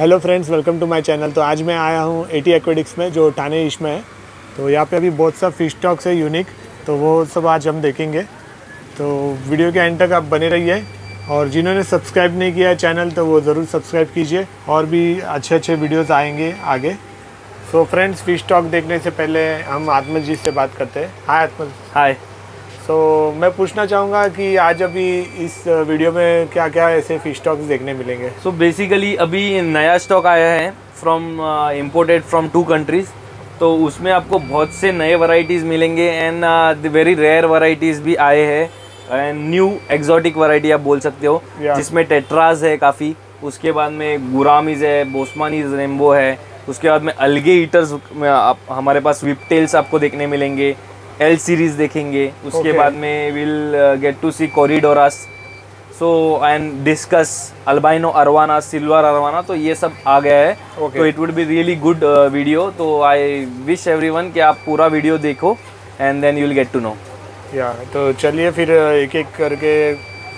Hello friends, welcome to my channel. तो आज मैं आया हूँ एटी एक्वेटिक्स में, जो ठाणे ईस्ट में है। तो यहाँ पे अभी बहुत सब फिश स्टॉक्स है यूनिक, तो वो सब आज हम देखेंगे। तो वीडियो के एंड तक आप बने रहिए, और जिन्होंने सब्सक्राइब नहीं किया है चैनल तो वो ज़रूर सब्सक्राइब कीजिए, और भी अच्छे अच्छे वीडियोज़ आएँगे आगे। सो फ्रेंड्स, फिश स्टॉक देखने से पहले हम आत्मज जी से बात करते हैं। हाय आत्मज। हाय। तो मैं पूछना चाहूँगा कि आज अभी इस वीडियो में क्या क्या ऐसे फ़िश स्टॉक्स देखने मिलेंगे। सो बेसिकली अभी नया स्टॉक आया है फ्रॉम इम्पोर्टेड फ्रॉम 2 कंट्रीज़। तो उसमें आपको बहुत से नए वैरायटीज़ मिलेंगे, एंड वेरी रेयर वैरायटीज़ भी आए हैं, एंड न्यू एक्जॉटिक वैरायटी आप बोल सकते हो। जिसमें टेट्राज है काफ़ी, उसके बाद में गुरामीज़ है, बोस्मानी रेनबो है, उसके बाद में अलगे ईटर्स हमारे पास विप टेल्स आपको देखने मिलेंगे, एल सीरीज़ देखेंगे, उसके बाद में will get to see corydoras, so and discus, albino arowana, silver arowana. तो ये सब आ गया है, तो it would be really good video. तो आई विश एवरीवन कि आप पूरा वीडियो देखो, and then you will get to know. या तो चलिए फिर एक एक करके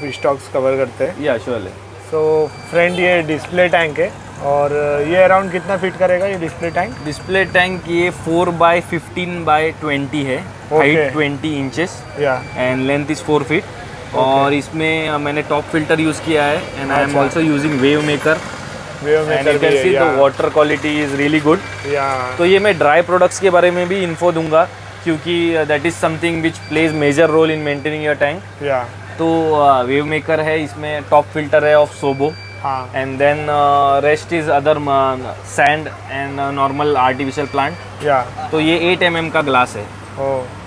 फिश स्टॉक्स कवर करते हैं। Yeah sure. सो फ्रेंड, ये डिस्प्ले टैंक है, और ये अराउंड कितना फीट करेगा ये डिस्प्ले टैंक? डिस्प्ले टैंक ये 4 by 15 by 20 है, height 20 inches and length is 4 feet. और इसमें मैंने टॉप फिल्टर यूज़ किया है, and I am also using wave maker. Water quality is really good. तो ये मैं ड्राई प्रोडक्ट्स के बारे में भी इन्फो दूंगा, क्योंकि that is something which plays major role in maintaining your tank. तो वेव मेकर है, इसमें टॉप फिल्टर है of Sobo, and then rest is other sand and normal artificial plant. तो ये 8 mm का ग्लास है।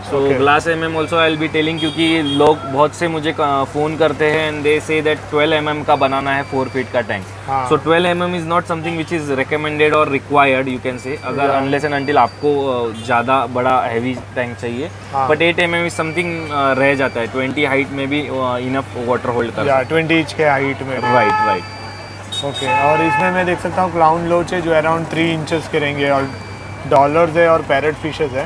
So glass mm also I will be telling, क्योंकि लोग बहुत से मुझे फ़ोन करते हैं, and they say that 12 mm का बनाना है 4 फीट का tank. So 12 mm is not something which is recommended और रिक्वायर्ड, यू कैन से, अगर अनलेस एंड अनटिल आपको ज़्यादा बड़ा हैवी टैंक चाहिए। बट 8 mm इज समथिंग रह जाता है, 20 हाइट में भी इनफ वाटर होल्ड करता है, 20 इंच के हाइट में। राइट। ओके और इसमें मैं देख सकता हूँ क्लाउन लोच है, जो अराउंड 3 इंचेस के रहेंगे, और डॉलर्स है और पैरेट फिशेस है।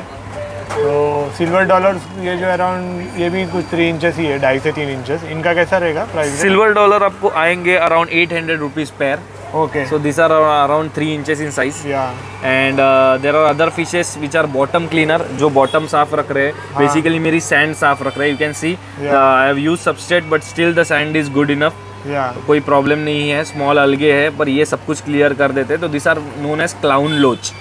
तो सिल्वर डॉलर्स ये जो अराउंड ये भी कुछ 3 इंचेस ही है, 2.5 से 3 इंचेस। इनका कैसा रहेगा प्राइस? सिल्वर डॉलर आपको आएंगे around 800 rupees pair. Okay. So this are around 3 inches in size. And there are other fishes which are bottom cleaner, जो बॉटम साफ रख रहे हैं। बेसिकली मेरी सैंड साफ रख रहे हैं, you can see I have use substrate, but still the sand is good enough. तो कोई प्रॉब्लम नहीं है। स्मॉल अलगे है, पर ये सब कुछ क्लियर कर देते हैं। तो this are known as clown loach.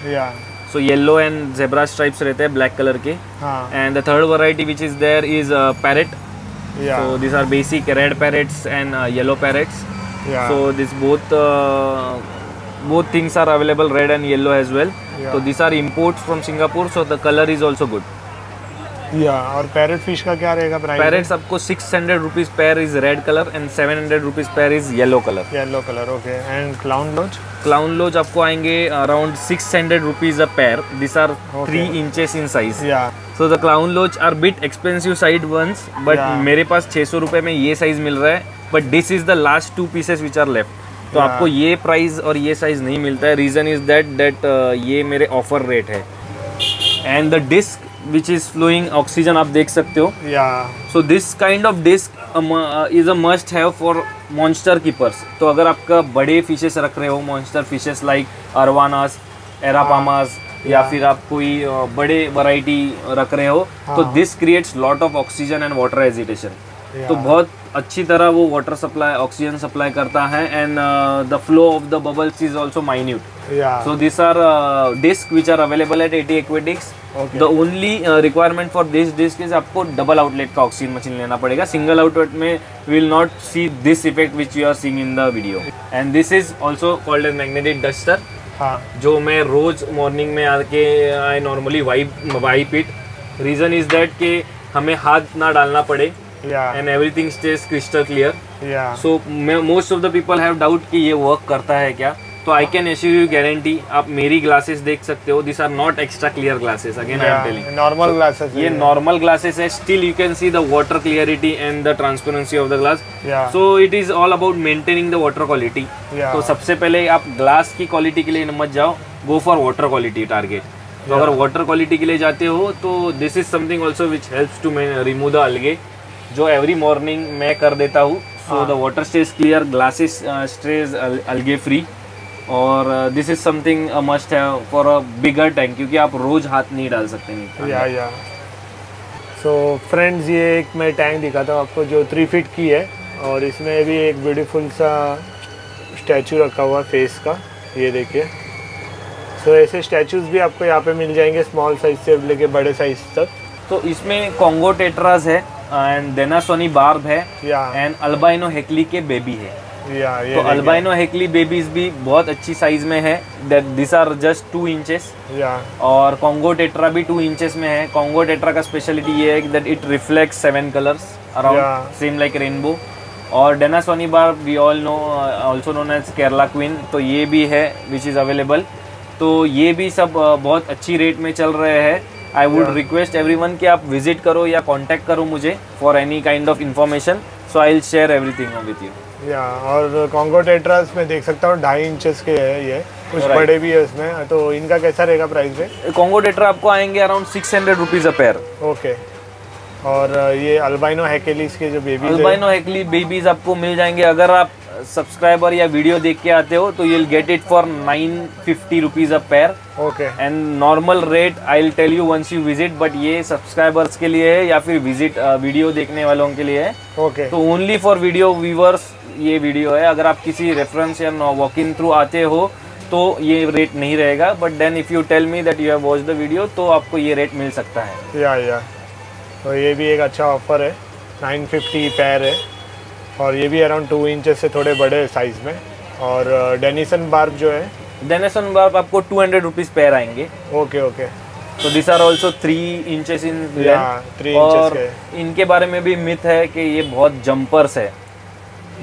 So yellow and zebra stripes रहते हैं ब्लैक कलर के। And the third variety which is there is parrot. So this are basic red parrots and yellow parrots. So this both things are available, red and yellow as well. So these are imports from Singapore, so the color is also good. और parrot fish का क्या रहेगा price? Parrots आपको 600 rupees pair is red colour, and 700 rupees pair is yellow colour. Yellow colour. Okay and clown loach? Clown loach आपको आएंगे around 600 rupees a pair. This are 3 inches in size. So the clown loach are bit expensive side ones, but मेरे पास 600 रुपये में ये size मिल रहा है, but this is the last 2 pieces which are left. तो आपको ये प्राइस और ये साइज नहीं मिलता है। रीज़न इज दैट ये मेरे ऑफर रेट है। And the disc which is flowing oxygen आप देख सकते हो। So this kind of disc is a must have for monster keepers. तो अगर आपका बड़े fishes रख रहे हो, monster fishes like arwanas, arapamas, या फिर आप कोई बड़े variety रख रहे हो, तो this creates lot of oxygen and water agitation. तो बहुत अच्छी तरह वो वाटर सप्लाई, ऑक्सीजन सप्लाई करता है, and the flow of the bubbles is also minute. So this are disc which are available at AT Aquatics. The only requirement for this disc is आपको double outlet का oxygen machine लेना पड़ेगा। Single outlet में will not see this effect which you are seeing in the video. And this is also called as magnetic duster. जो मैं रोज morning में आके I normally wipe it. Reason is that कि हमें हाथ ना डालना पड़े, and everything stays crystal clear. So most of the people have doubt कि ये वर्क करता है क्या। तो I can assure you guarantee, आप मेरी ग्लासेस देख सकते हो। This are not extra clear glasses, again I am telling, normal glasses. ये नॉर्मल ग्लासेस है, still you can see the water clarity and the transparency of the glass. So it is all about maintaining the water quality. तो सबसे पहले आप glass की quality के लिए मत जाओ, go for water quality target. तो अगर वाटर क्वालिटी के लिए जाते हो तो this is something also which helps to remove the algae, जो एवरी मॉर्निंग मैं कर देता हूँ। So the water stays clear, glasses stays algae free. और this is something must have for a bigger tank, क्योंकि आप रोज हाथ नहीं डाल सकते हैं। या सो फ्रेंड्स, ये एक मैं टैंक दिखाता हूँ आपको जो 3 फीट की है, और इसमें भी एक ब्यूटीफुल सा स्टैचू रखा हुआ फेस का, ये देखिए। सो ऐसे स्टैचूज भी आपको यहाँ पे मिल जाएंगे, स्मॉल साइज से लेके बड़े साइज तक। तो इसमें कॉन्गो टेट्रास है एंड डेनिसोनी बार्ब है एंड अल्बाइनो हेक्ली के बेबी है। तो अल्बाइनो हेक्ली बेबीज भी बहुत अच्छी साइज में है, दिस आर जस्ट 2 इंचेस। और कॉन्गो टेट्रा भी 2 इंचेस में है। कॉन्गो टेट्रा का स्पेशलिटी ये है that it reflects 7 colours around, same like rainbow. और denisoni barb we all know, also known as Kerala queen, तो ये भी है विच इज़ अवेलेबल। तो ये भी सब बहुत अच्छी रेट में चल रहे हैं। आई वुड रिक्वेस्ट एवरीवन कि आप विजिट करो या कांटेक्ट करो मुझे for any kind of information, so I will share everything with you. या, और कॉन्गो टेट्रास में देख सकता हूँ 2.5 इंचेस के है ये, कुछ बड़े भी है इसमें, तो इनका कैसा रहेगा प्राइस में? कॉन्गो टेट्रा आपको आएंगे around 600 rupees a pair. Okay, और ये अल्बाइनो हेकेलीज के जो बेबीज, अल्बाइनो हेकेली बेबीज आपको मिल जाएंगे। अगर आप सब्सक्राइबर या वीडियो देख के आते हो तो you will get it for 950 rupees a pair. Okay, and normal rate I will tell you once you visit, but ये सब्सक्राइबर्स के लिए है या फिर विजिट वीडियो देखने वालों के लिए है। ओके, तो ओनली फॉर वीडियो व्यूवर्स ये वीडियो है। अगर आप किसी रेफरेंस या वॉक इन थ्रू आते हो तो ये रेट नहीं रहेगा, but then if you tell me that you have watched the video तो आपको ये रेट मिल सकता है। या तो ये भी एक अच्छा ऑफ़र है, 950 पैर है, और ये भी अराउंड 2 इंचेस से थोड़े बड़े साइज़ में। और डेनिसन बार्ब जो है, डेनिसन बार्ब आपको 200 रुपीज़ पैर आएंगे। ओके ओके, तो this are also 3 inches in length. और इनके बारे में भी मिथ है कि ये बहुत जंपर्स है,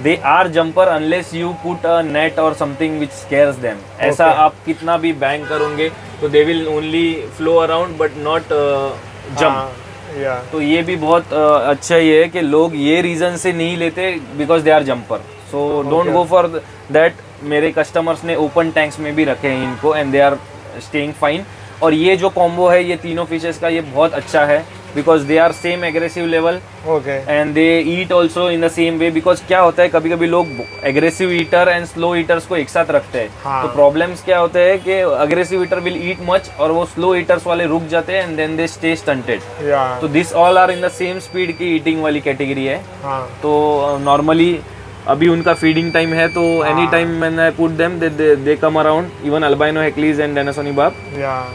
they are jumper unless you put a net or something which scares them. ऐसा आप कितना भी बैंग करोगे तो they will only flow around but not jump. तो ये भी बहुत अच्छा ये है कि लोग ये रीज़न से नहीं लेते because they are jumper, so don't go for that. मेरे कस्टमर्स ने ओपन टैंक्स में भी रखे हैं इनको and they are staying fine. और ये जो कॉम्बो है ये तीनों फिशेस का, ये बहुत अच्छा है because they are same aggressive level. Okay, and they eat also in the same way, because क्या होता है कभी कभी लोग aggressive eater and slow eaters को एक साथ रखते हैं। तो प्रॉब्लम्स क्या होते हैं कि aggressive eater will eat much और वो स्लो ईटर्स वाले रुक जाते हैं and then they stay stunted. तो this all are in the same speed की ईटिंग वाली कैटेगरी है। तो नॉर्मली अभी उनका फीडिंग टाइम है, तो any time when I put them they come around, even albino हेक्लीज and denisoni barb.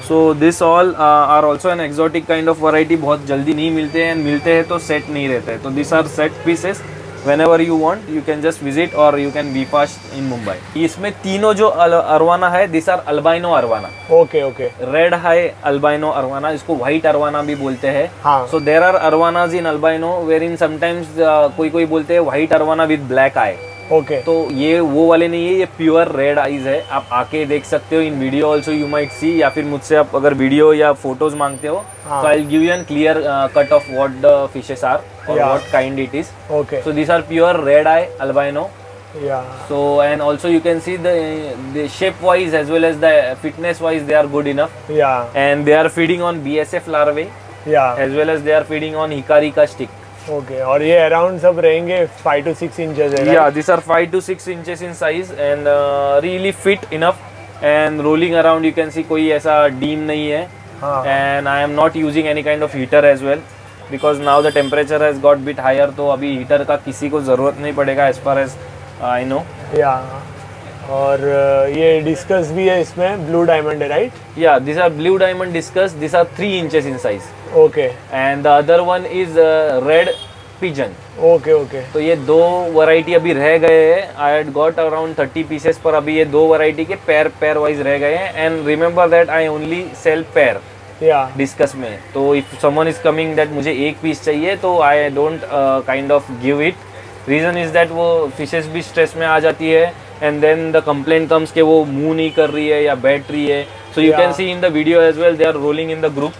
So this all are also an exotic kind of variety, बहुत जल्दी नहीं मिलते हैं, मिलते हैं तो सेट नहीं रहते हैं। तो this are set pieces, whenever you want you can just visit और you can be fast in Mumbai. इसमें तीनों जो अरवाना है this are albino arowana. Okay okay, red high albino arowana, इसको व्हाइट अरवाना भी बोलते हैं। So there are arowanas in albino where in sometimes कोई कोई बोलते हैं white arowana with black eye. Okay, तो ये वो वाले नहीं है, ये प्योर रेड आईज है। आप आके देख सकते हो in video also you might see, या फिर मुझसे आप अगर वीडियो या फोटोज मांगते हो तो I give you an clear cut of what the fishes are और what kind it is. Okay, so this are pure red eye albino. So and also you can see the shape wise as well as the fitness wise they are good enough, and they are feeding on BSF larvae as well as they are feeding on Hikari का stick. Okay और ये around सब रहेंगे 5 to 6 inches है। This are 5 to 6 inches in size and really fit enough and rolling around. You can see कोई ऐसा डीम नहीं है, and I am not using any kind of heater as well because now the temperature has got bit higher, तो अभी heater का किसी को ज़रूरत नहीं पड़ेगा as far as I know. Yeah और ये डिस्कस भी है इसमें, ब्लू डायमंड है राइट? या this are blue diamond discus, this are 3 inches in size. Okay and the other one is red pigeon. Okay okay, तो ये 2 वैरायटी अभी रह गए हैं। I had got around 30 pieces, पर अभी ये 2 वैरायटी के पेयर वाइज रह गए हैं। And remember that I only sell pair discus में, तो if someone is coming that मुझे 1 पीस चाहिए तो I don't kind of give it. Reason is that वो फिशेस भी स्ट्रेस में आ जाती है and then the complain comes कि वो मूव नहीं कर रही है या बैठ रही है। So you can see in the video as well they are rolling in the group.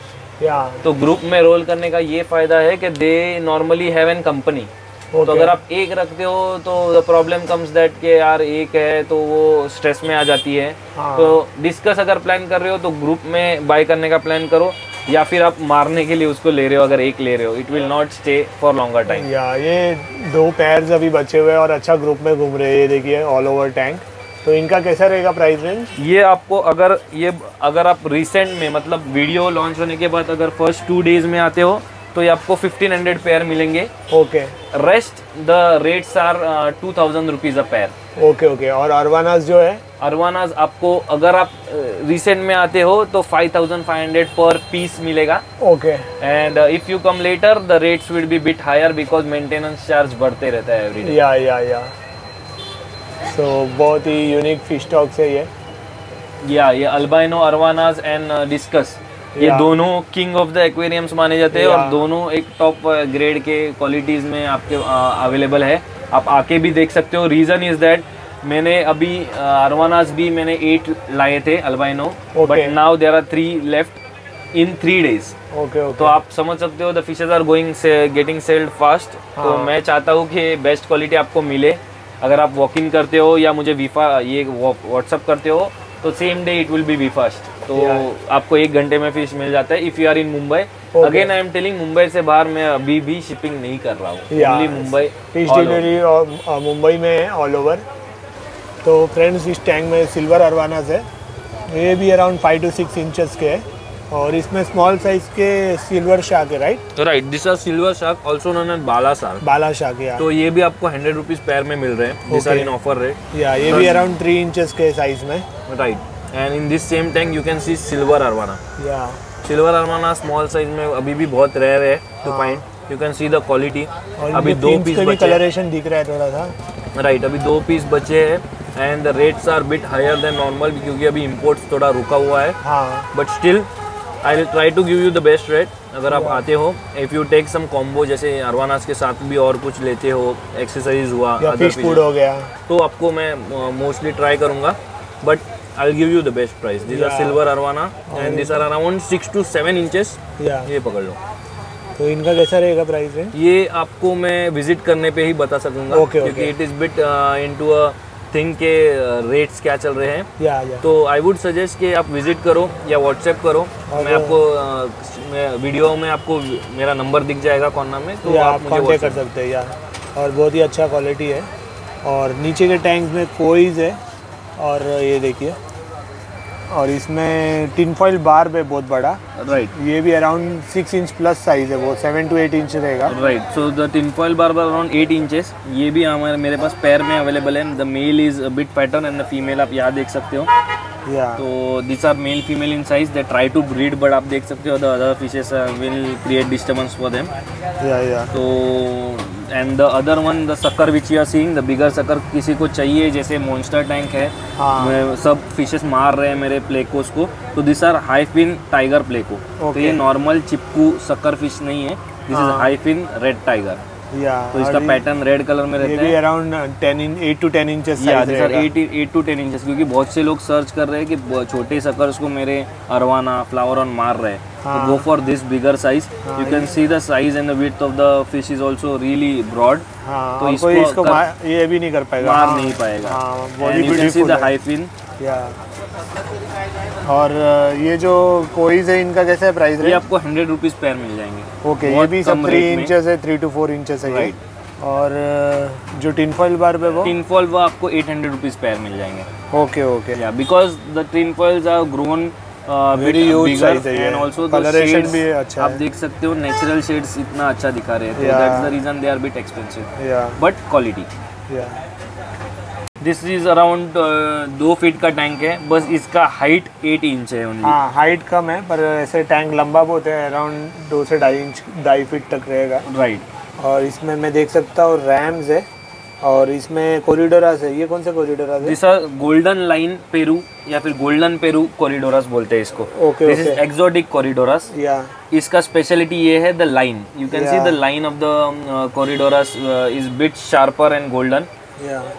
तो ग्रुप में रोल करने का ये फायदा है कि दे नॉर्मली हैव एन कंपनी। तो अगर आप एक रखते हो तो द प्रॉब्लम कम्स दैट के यार एक है तो वो स्ट्रेस में आ जाती है। तो डिस्कस अगर प्लान कर रहे हो तो ग्रुप में बाय करने का प्लान करो, या फिर आप मारने के लिए उसको ले रहे हो अगर एक ले रहे हो, it will not stay for longer time. या ये 2 पैर्स अभी बचे हुए हैं और अच्छा ग्रुप में घूम रहे हैं, ये देखिए ऑल ओवर टैंक। तो इनका कैसा रहेगा प्राइस रेंज? ये आपको अगर आप रिसेंट में मतलब वीडियो लॉन्च होने के बाद अगर फर्स्ट 2 डेज में आते हो तो ये आपको 1500 पेयर मिलेंगे। Okay, rest the rates are 2000 rupees a pair. Okay okay. और अरवानास जो है, अरवानास आपको अगर आप रिसेंट में आते हो तो 5500 पर पीस मिलेगा। Okay, and if you come later the rates will be bit higher because maintenance charge बढ़ते रहता है एवरी डे। या सो बहुत ही यूनिक फिश स्टॉक्स है ये। ये अल्बाइनो, अरवानास एंड डिस्कस, ये दोनों किंग ऑफ द एक्वेरियम्स माने जाते हैं और दोनों एक टॉप ग्रेड के क्वालिटीज में आपके अवेलेबल है। आप आके भी देख सकते हो। रीजन इज दैट मैंने अभी अरवानास भी मैंने 8 लाए थे albino, but now there are 3 left in 3 days. Okay, तो आप समझ सकते हो the fishes are going getting sailed fast. तो मैं चाहता हूँ कि बेस्ट क्वालिटी आपको मिले। अगर आप वॉक इन करते हो या मुझे वीफा ये व्हाट्सअप करते हो तो same day it will be we fast. तो आपको 1 घंटे में फिश मिल जाता है if you are in Mumbai. Again I am telling, Mumbai से बाहर मैं अभी भी शिपिंग नहीं कर रहा हूँ। मुंबई फिश डिलीवरी और मुंबई में है ऑल ओवर। तो फ्रेंड्स, इस टैंक में सिल्वर अरवाना है। ये भी अराउंड 5 to 6 इंचेस के है और इसमें स्मॉल साइज के सिल्वर शार्क है। Right, this are silver shark also known as bala shark. Bala shark, या तो ये भी आपको 100 रुपीज पेयर में मिल रहे हैं। This are in offer rate. या ये भी अराउंड 3 इंचेस के साइज में। Right, and in this same tank you can see silver arowana. या सिल्वर अरवाना स्मॉल साइज में अभी भी बहुत रेयर है to find. You can see the quality. अभी 2 पीस बचे, कलरेशन दिख रहा है थोड़ा सा। राइट, अभी 2 पीस बचे हैं and the rates are bit higher than normal क्योंकि अभी इम्पोर्ट्स थोड़ा रुका हुआ है। But still I will try to give you the best rate अगर आप आते हो। If you take some combo, जैसे अरवानास के साथ भी और कुछ लेते हो, एक्सरसाइज हुआ, अदर फूड हो गया, तो आपको मैं मोस्टली ट्राई करूँगा। But I will give you the best price. This are silver arowana and this are around 6 to 7 inches. ये पकड़ लो। तो इनका कैसा रहेगा प्राइस है? ये आपको मैं विजिट करने पे ही बता सकूँगा क्योंकि it is bit into a thing के रेट्स क्या चल रहे हैं। तो आई वुड सजेस्ट कि आप विजिट करो या व्हाट्सएप करो। मैं आपको वीडियो में आपको मेरा नंबर दिख जाएगा कॉर्नर में, तो आप कॉन्टेक्ट कर सकते हैं। और बहुत ही अच्छा क्वालिटी है। और नीचे के टैंक्स में कोइज है और ये देखिए, और इसमें टिन फॉइल बार्ब है बहुत बड़ा। राइट, ये भी अराउंड 6 इंच प्लस साइज है। वो 7 to 8 इंच रहेगा। Right, so the tin foil barb around 8 inches. ये भी हमारे मेरे पास पैर में अवेलेबल है। The male is a bit pattern and the female आप यहाँ देख सकते हो। तो this are male female in size. They try to breed but आप देख सकते हो the other fishes will create disturbance for them. तो and the other one the sucker which you are seeing, the bigger sucker किसी को चाहिए, जैसे monster tank है। मैं सब फिशेस मार रहे हैं मेरे प्लेकोस को। तो this are high fin tiger pleco. तो ये नॉर्मल चिपकू सकर फिश नहीं है, this is high fin red tiger. तो इसका पैटर्न रेड कलर में रहता है। अराउंड 8 to 10 इंचेस साइज रहेगा। 8 to 10 इंचेस क्योंकि बहुत से लोग सर्च कर रहे हैं कि छोटे सकर्स को मेरे अरवाना फ्लावर ऑन मार रहे हैं। Go for this bigger size. You can see the size and the width of the fish is also really broad. तो इसको ये भी नहीं कर पाएगा, मार नहीं पाएगा। And you can see the high fin. और ये जो कोइज है, इनका कैसा है प्राइस? ये आपको 100 रुपीज पेयर मिल जाएंगे। ओके, ये भी सब 3 इंचेस है, 3 to 4 इंचेस है। और जो टिनफॉइल बार्ब है, वो टिनफॉइल वो आपको 800 रुपीज पेयर मिल जाएंगे। ओके ओके, या because the tinfoils are grown very huge size है। एंड आल्सो कलरेशन भी अच्छा है, आप देख सकते हो। नेचुरल शेड्स इतना अच्छा दिखा रहे हैं, that's the reason they are bit expensive, but quality. This is around 2 feet का टैंक है। बस इसका हाइट 8 इंच है ओनली। हाइट कम है पर ऐसे टैंक लंबा बहुत है, अराउंड 2 से 2.5 इंच, 2.5 फीट तक रहेगा। राइट, और इसमें मैं देख सकता हूँ रैम्स है और इसमें कोरिडोरास है। ये कौन से कोरिडोरास है? जैसा गोल्डन लाइन पेरू या फिर गोल्डन पेरू कोरिडोरास बोलते हैं इसको। This is exotic corydoras. इसका स्पेशलिटी ये है the line. You can see the line of the corydoras is bit sharper and golden.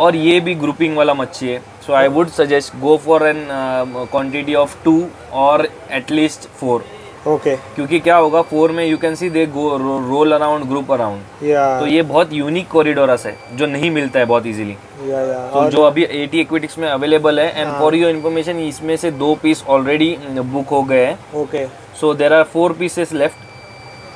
और ये भी ग्रुपिंग वाला मच्छी है। So I would suggest go for an quantity of 2 or at least 4। Okay, क्योंकि क्या होगा 4 में you can see they go roll around, group around. तो ये बहुत यूनिक कोरिडोरास है जो नहीं मिलता है बहुत इजीली। तो जो अभी AT एक्वेटिक्स में अवेलेबल है। एंड फॉर योर इन्फॉर्मेशन, इसमें से 2 पीस ऑलरेडी बुक हो गए हैं। Okay, so there are 4 pieces left.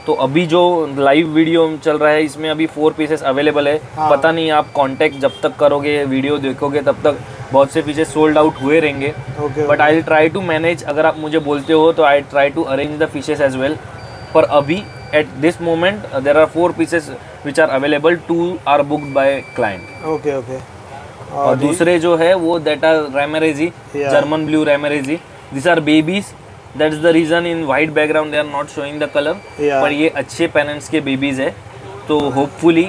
तो अभी जो लाइव वीडियो चल रहा है इसमें अभी 4 पीसेस अवेलेबल है। पता नहीं आप कांटेक्ट जब तक करोगे, वीडियो देखोगे तब तक बहुत से पीछे सोल्ड आउट हुए रहेंगे, but I will try to manage, अगर आप मुझे बोलते हो तो I try to arrange the fishes as well. पर अभी at this moment there are 4 pieces which are available, 2 are booked by client. Okay okay. और दूसरे जो है वो that are ramirezi, German blue ramirezi, this are babies, that is the reason in white background they are not showing the colour, पर ये अच्छे parents के babies है, तो होपफुली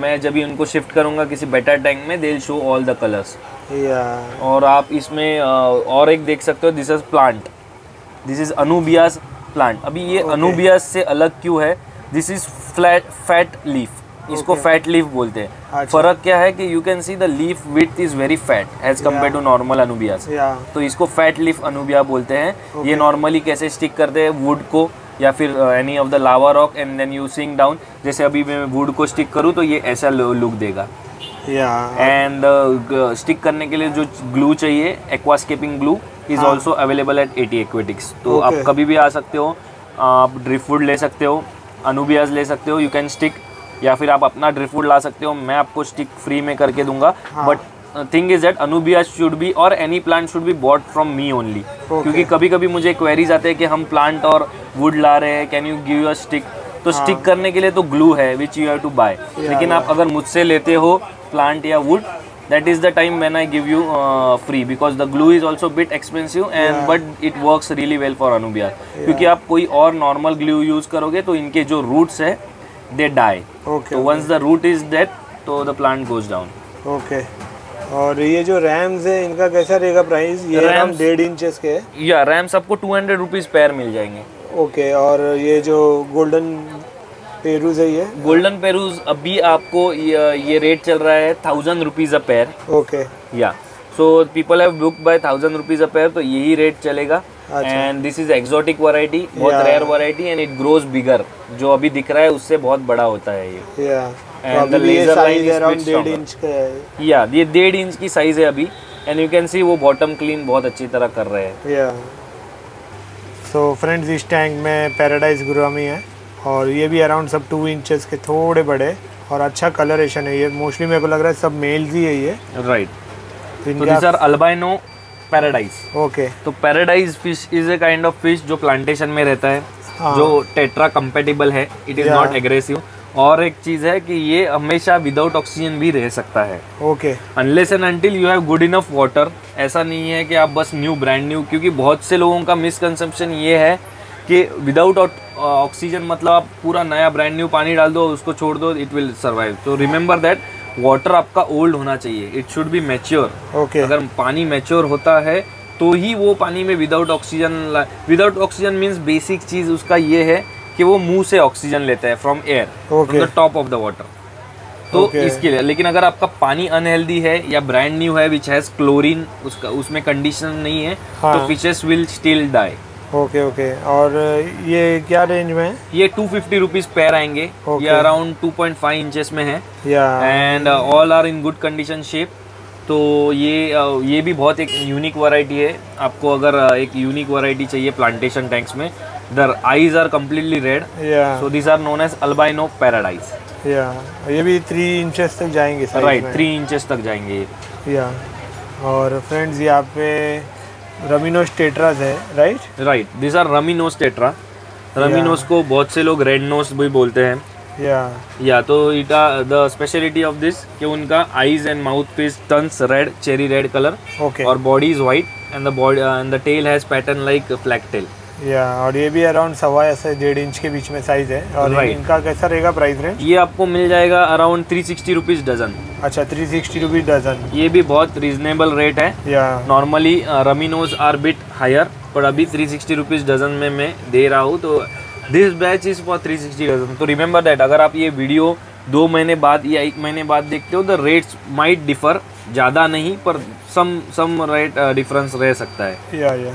मैं जब भी उनको शिफ्ट करूंगा किसी बेटर टैंक में, they will show all the colours. और आप इसमें और एक देख सकते हो, this is plant, this is anubias plant. अभी ये अनुबियास से अलग क्यों है, this is flat fat leaf, इसको फैट लीफ बोलते हैं। फर्क क्या है कि you can see the leaf width is very fat as compare to normal anubias, तो इसको फैट लीफ अनुबिया बोलते हैं। ये नॉर्मली कैसे स्टिक करते हैं, वुड को या फिर any of the lava rock and then you sink down. जैसे अभी मैं वुड को स्टिक करूँ तो ये ऐसा लुक देगा, एंड स्टिक करने के लिए जो ग्लू चाहिए, aquascaping glue is also available at AT aquatics. तो आप कभी भी आ सकते हो, आप ड्रिफ्टवुड ले सकते हो, अनुबियाज ले सकते हो, यू कैन स्टिक, या फिर आप अपना ड्रिफ्टवुड ला सकते हो, मैं आपको स्टिक फ्री में करके दूंगा। But thing is that anubias should be और any plant should be bought from me only, क्योंकि कभी कभी मुझे क्वेरीज आते हैं कि हम प्लांट और वुड ला रहे हैं, can you give a stick, तो स्टिक करने के लिए तो ग्लू है which you have to buy, लेकिन आप अगर मुझसे लेते हो प्लांट या wood, that is the time when I give you free, because the glue is also bit expensive and but it works really well for anubias, क्योंकि आप कोई और नॉर्मल ग्लू यूज करोगे तो इनके जो रूट्स है दे डाई, तो once the root is dead तो the plant goes down. Okay, और ये जो रैम्स है इनका कैसा रहेगा प्राइस? ये रैम 1.5 इंचेस के है या रैम्स आपको 200 रुपीज़ पैर मिल जाएंगे। ओके, और ये जो गोल्डन पेरूज है, ये गोल्डन पेरूज अभी आपको ये रेट चल रहा है 1000 रुपीज़ अ पैर। ओके, या so people have book by 1000 rupees a pair, तो यही रेट चलेगा। And this is exotic variety, बहुत rare variety, and it grows bigger, जो अभी दिख रहा है उससे बहुत बड़ा होता है ये। And the laser line is around 1.5 inch का है, या ये 1.5 इंच की साइज है अभी। एंड यू कैन सी वो बॉटम क्लीन बहुत अच्छी तरह कर रहे हैं। सो फ्रेंड्स, इस टैंक में पैराडाइज गुरामी है, और ये भी अराउंड सब 2 इंचेस के, थोड़े बड़े, और अच्छा कलरेशन है। ये मोस्टली मेरे को लग रहा है सब मेल्स ही है ये, राइट? तो this are albino paradise. Okay, तो paradise fish is a kind of fish जो प्लांटेशन में रहता है, जो टेट्रा कंपेटेबल है, इट इज नॉट एग्रेसिव। और एक चीज है कि ये हमेशा विदाउट ऑक्सीजन भी रह सकता है। Okay, unless and until you have good enough water. ऐसा नहीं है कि आप बस न्यू ब्रांड न्यू, क्योंकि बहुत से लोगों का मिसकंसेप्शन ये है कि विदाउट ऑक्सीजन मतलब आप पूरा नया ब्रांड न्यू पानी डाल दो, उसको छोड़ दो, इट विल सर्वाइव। तो रिमेंबर दैट वाटर आपका ओल्ड होना चाहिए, it should be mature. Okay, अगर पानी मैच्योर होता है तो ही वो पानी में without oxygen, without oxygen means basic चीज़ उसका ये है कि वो मुंह से ऑक्सीजन लेता है from air, from the top of the water, तो इसके लिए। लेकिन अगर आपका पानी अनहेल्दी है या ब्रांड न्यू है विच हैज क्लोरीन, उसका उसमें कंडीशन नहीं है, तो fishes will still die. Okay okay, और ये क्या रेंज में है? ये 250 रुपीज़ पैर आएंगे, ये अराउंड 2.5 इंचेस में है, and all are in good condition shape. तो ये भी बहुत एक यूनिक वैरायटी है। आपको अगर एक यूनिक वैरायटी चाहिए प्लांटेशन टैंक्स में, their eyes are completely red, so this are known as albino paradise. ये भी 3 इंचेस तक जाएंगे, राइट? 3 इंचेस तक जाएंगे ये। और फ्रेंड्स, यहाँ पे रमीनोस टेट्रास है, right? Right, this are rummynose tetra. Rummynose को बहुत से लोग रेड नोस भी बोलते हैं, या तो it are the speciality of this कि उनका eyes and mouth piece turns red, cherry red colour. Okay, और body is white, and the body and the tail has pattern like flag tail. और ये भी अराउंड 1.25 से 1.5 inch के बीच में size है। और इनका कैसा रहेगा प्राइस रेंज? ये आपको मिल जाएगा अराउंड 360 रुपीज़ डजन। अच्छा, 360 रुपीज़ डजन, ये भी बहुत रीजनेबल रेट है। नॉर्मली रमीनोज आर बिट हायर, पर अभी 360 रुपीज़ डजन में मैं दे रहा हूँ, तो this batch is for 360 dozen. तो रिमेंबर दैट, अगर आप ये वीडियो 2 महीने बाद या 1 महीने बाद देखते हो, द रेट्स माइट डिफर, ज़्यादा नहीं पर सम रेट डिफरेंस रह सकता है।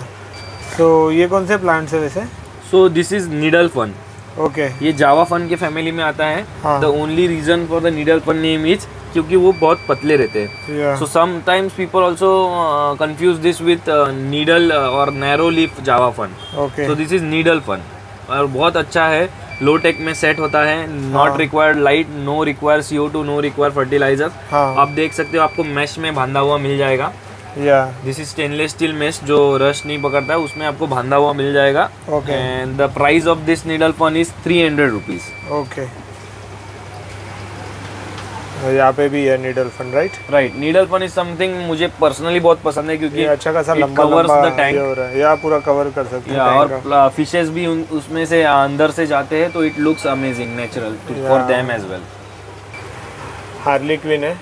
तो ये कौन से प्लांट्स है वैसे? So this is needle fern. Okay, ये जावा फर्न के फैमिली में आता है। The only reason for the needle fern name is क्योंकि वो बहुत पतले रहते हैं। So sometimes people also confuse this with needle और narrow leaf Java fern. Okay, so this is needle fern, और बहुत अच्छा है, लो टेक में सेट होता है, not required light, no require CO2, no require fertiliser. आप देख सकते हो, आपको मैश में बांधा हुआ मिल जाएगा। या this is stainless steel mesh जो रस्ट नहीं पकड़ता है, उसमें आपको बांधा हुआ मिल जाएगा। And the price of this needle fern is 300 rupees. Okay, यहाँ पे भी है needle fern, right? Right, needle fern is something मुझे पर्सनली बहुत पसंद है क्योंकि अच्छा खासा लंबा टैंक हो रहा है, या पूरा कवर कर सकते हैं, और फिशेस भी उसमें से अंदर से जाते हैं, तो it looks amazing natural for them as well. Harlequin है,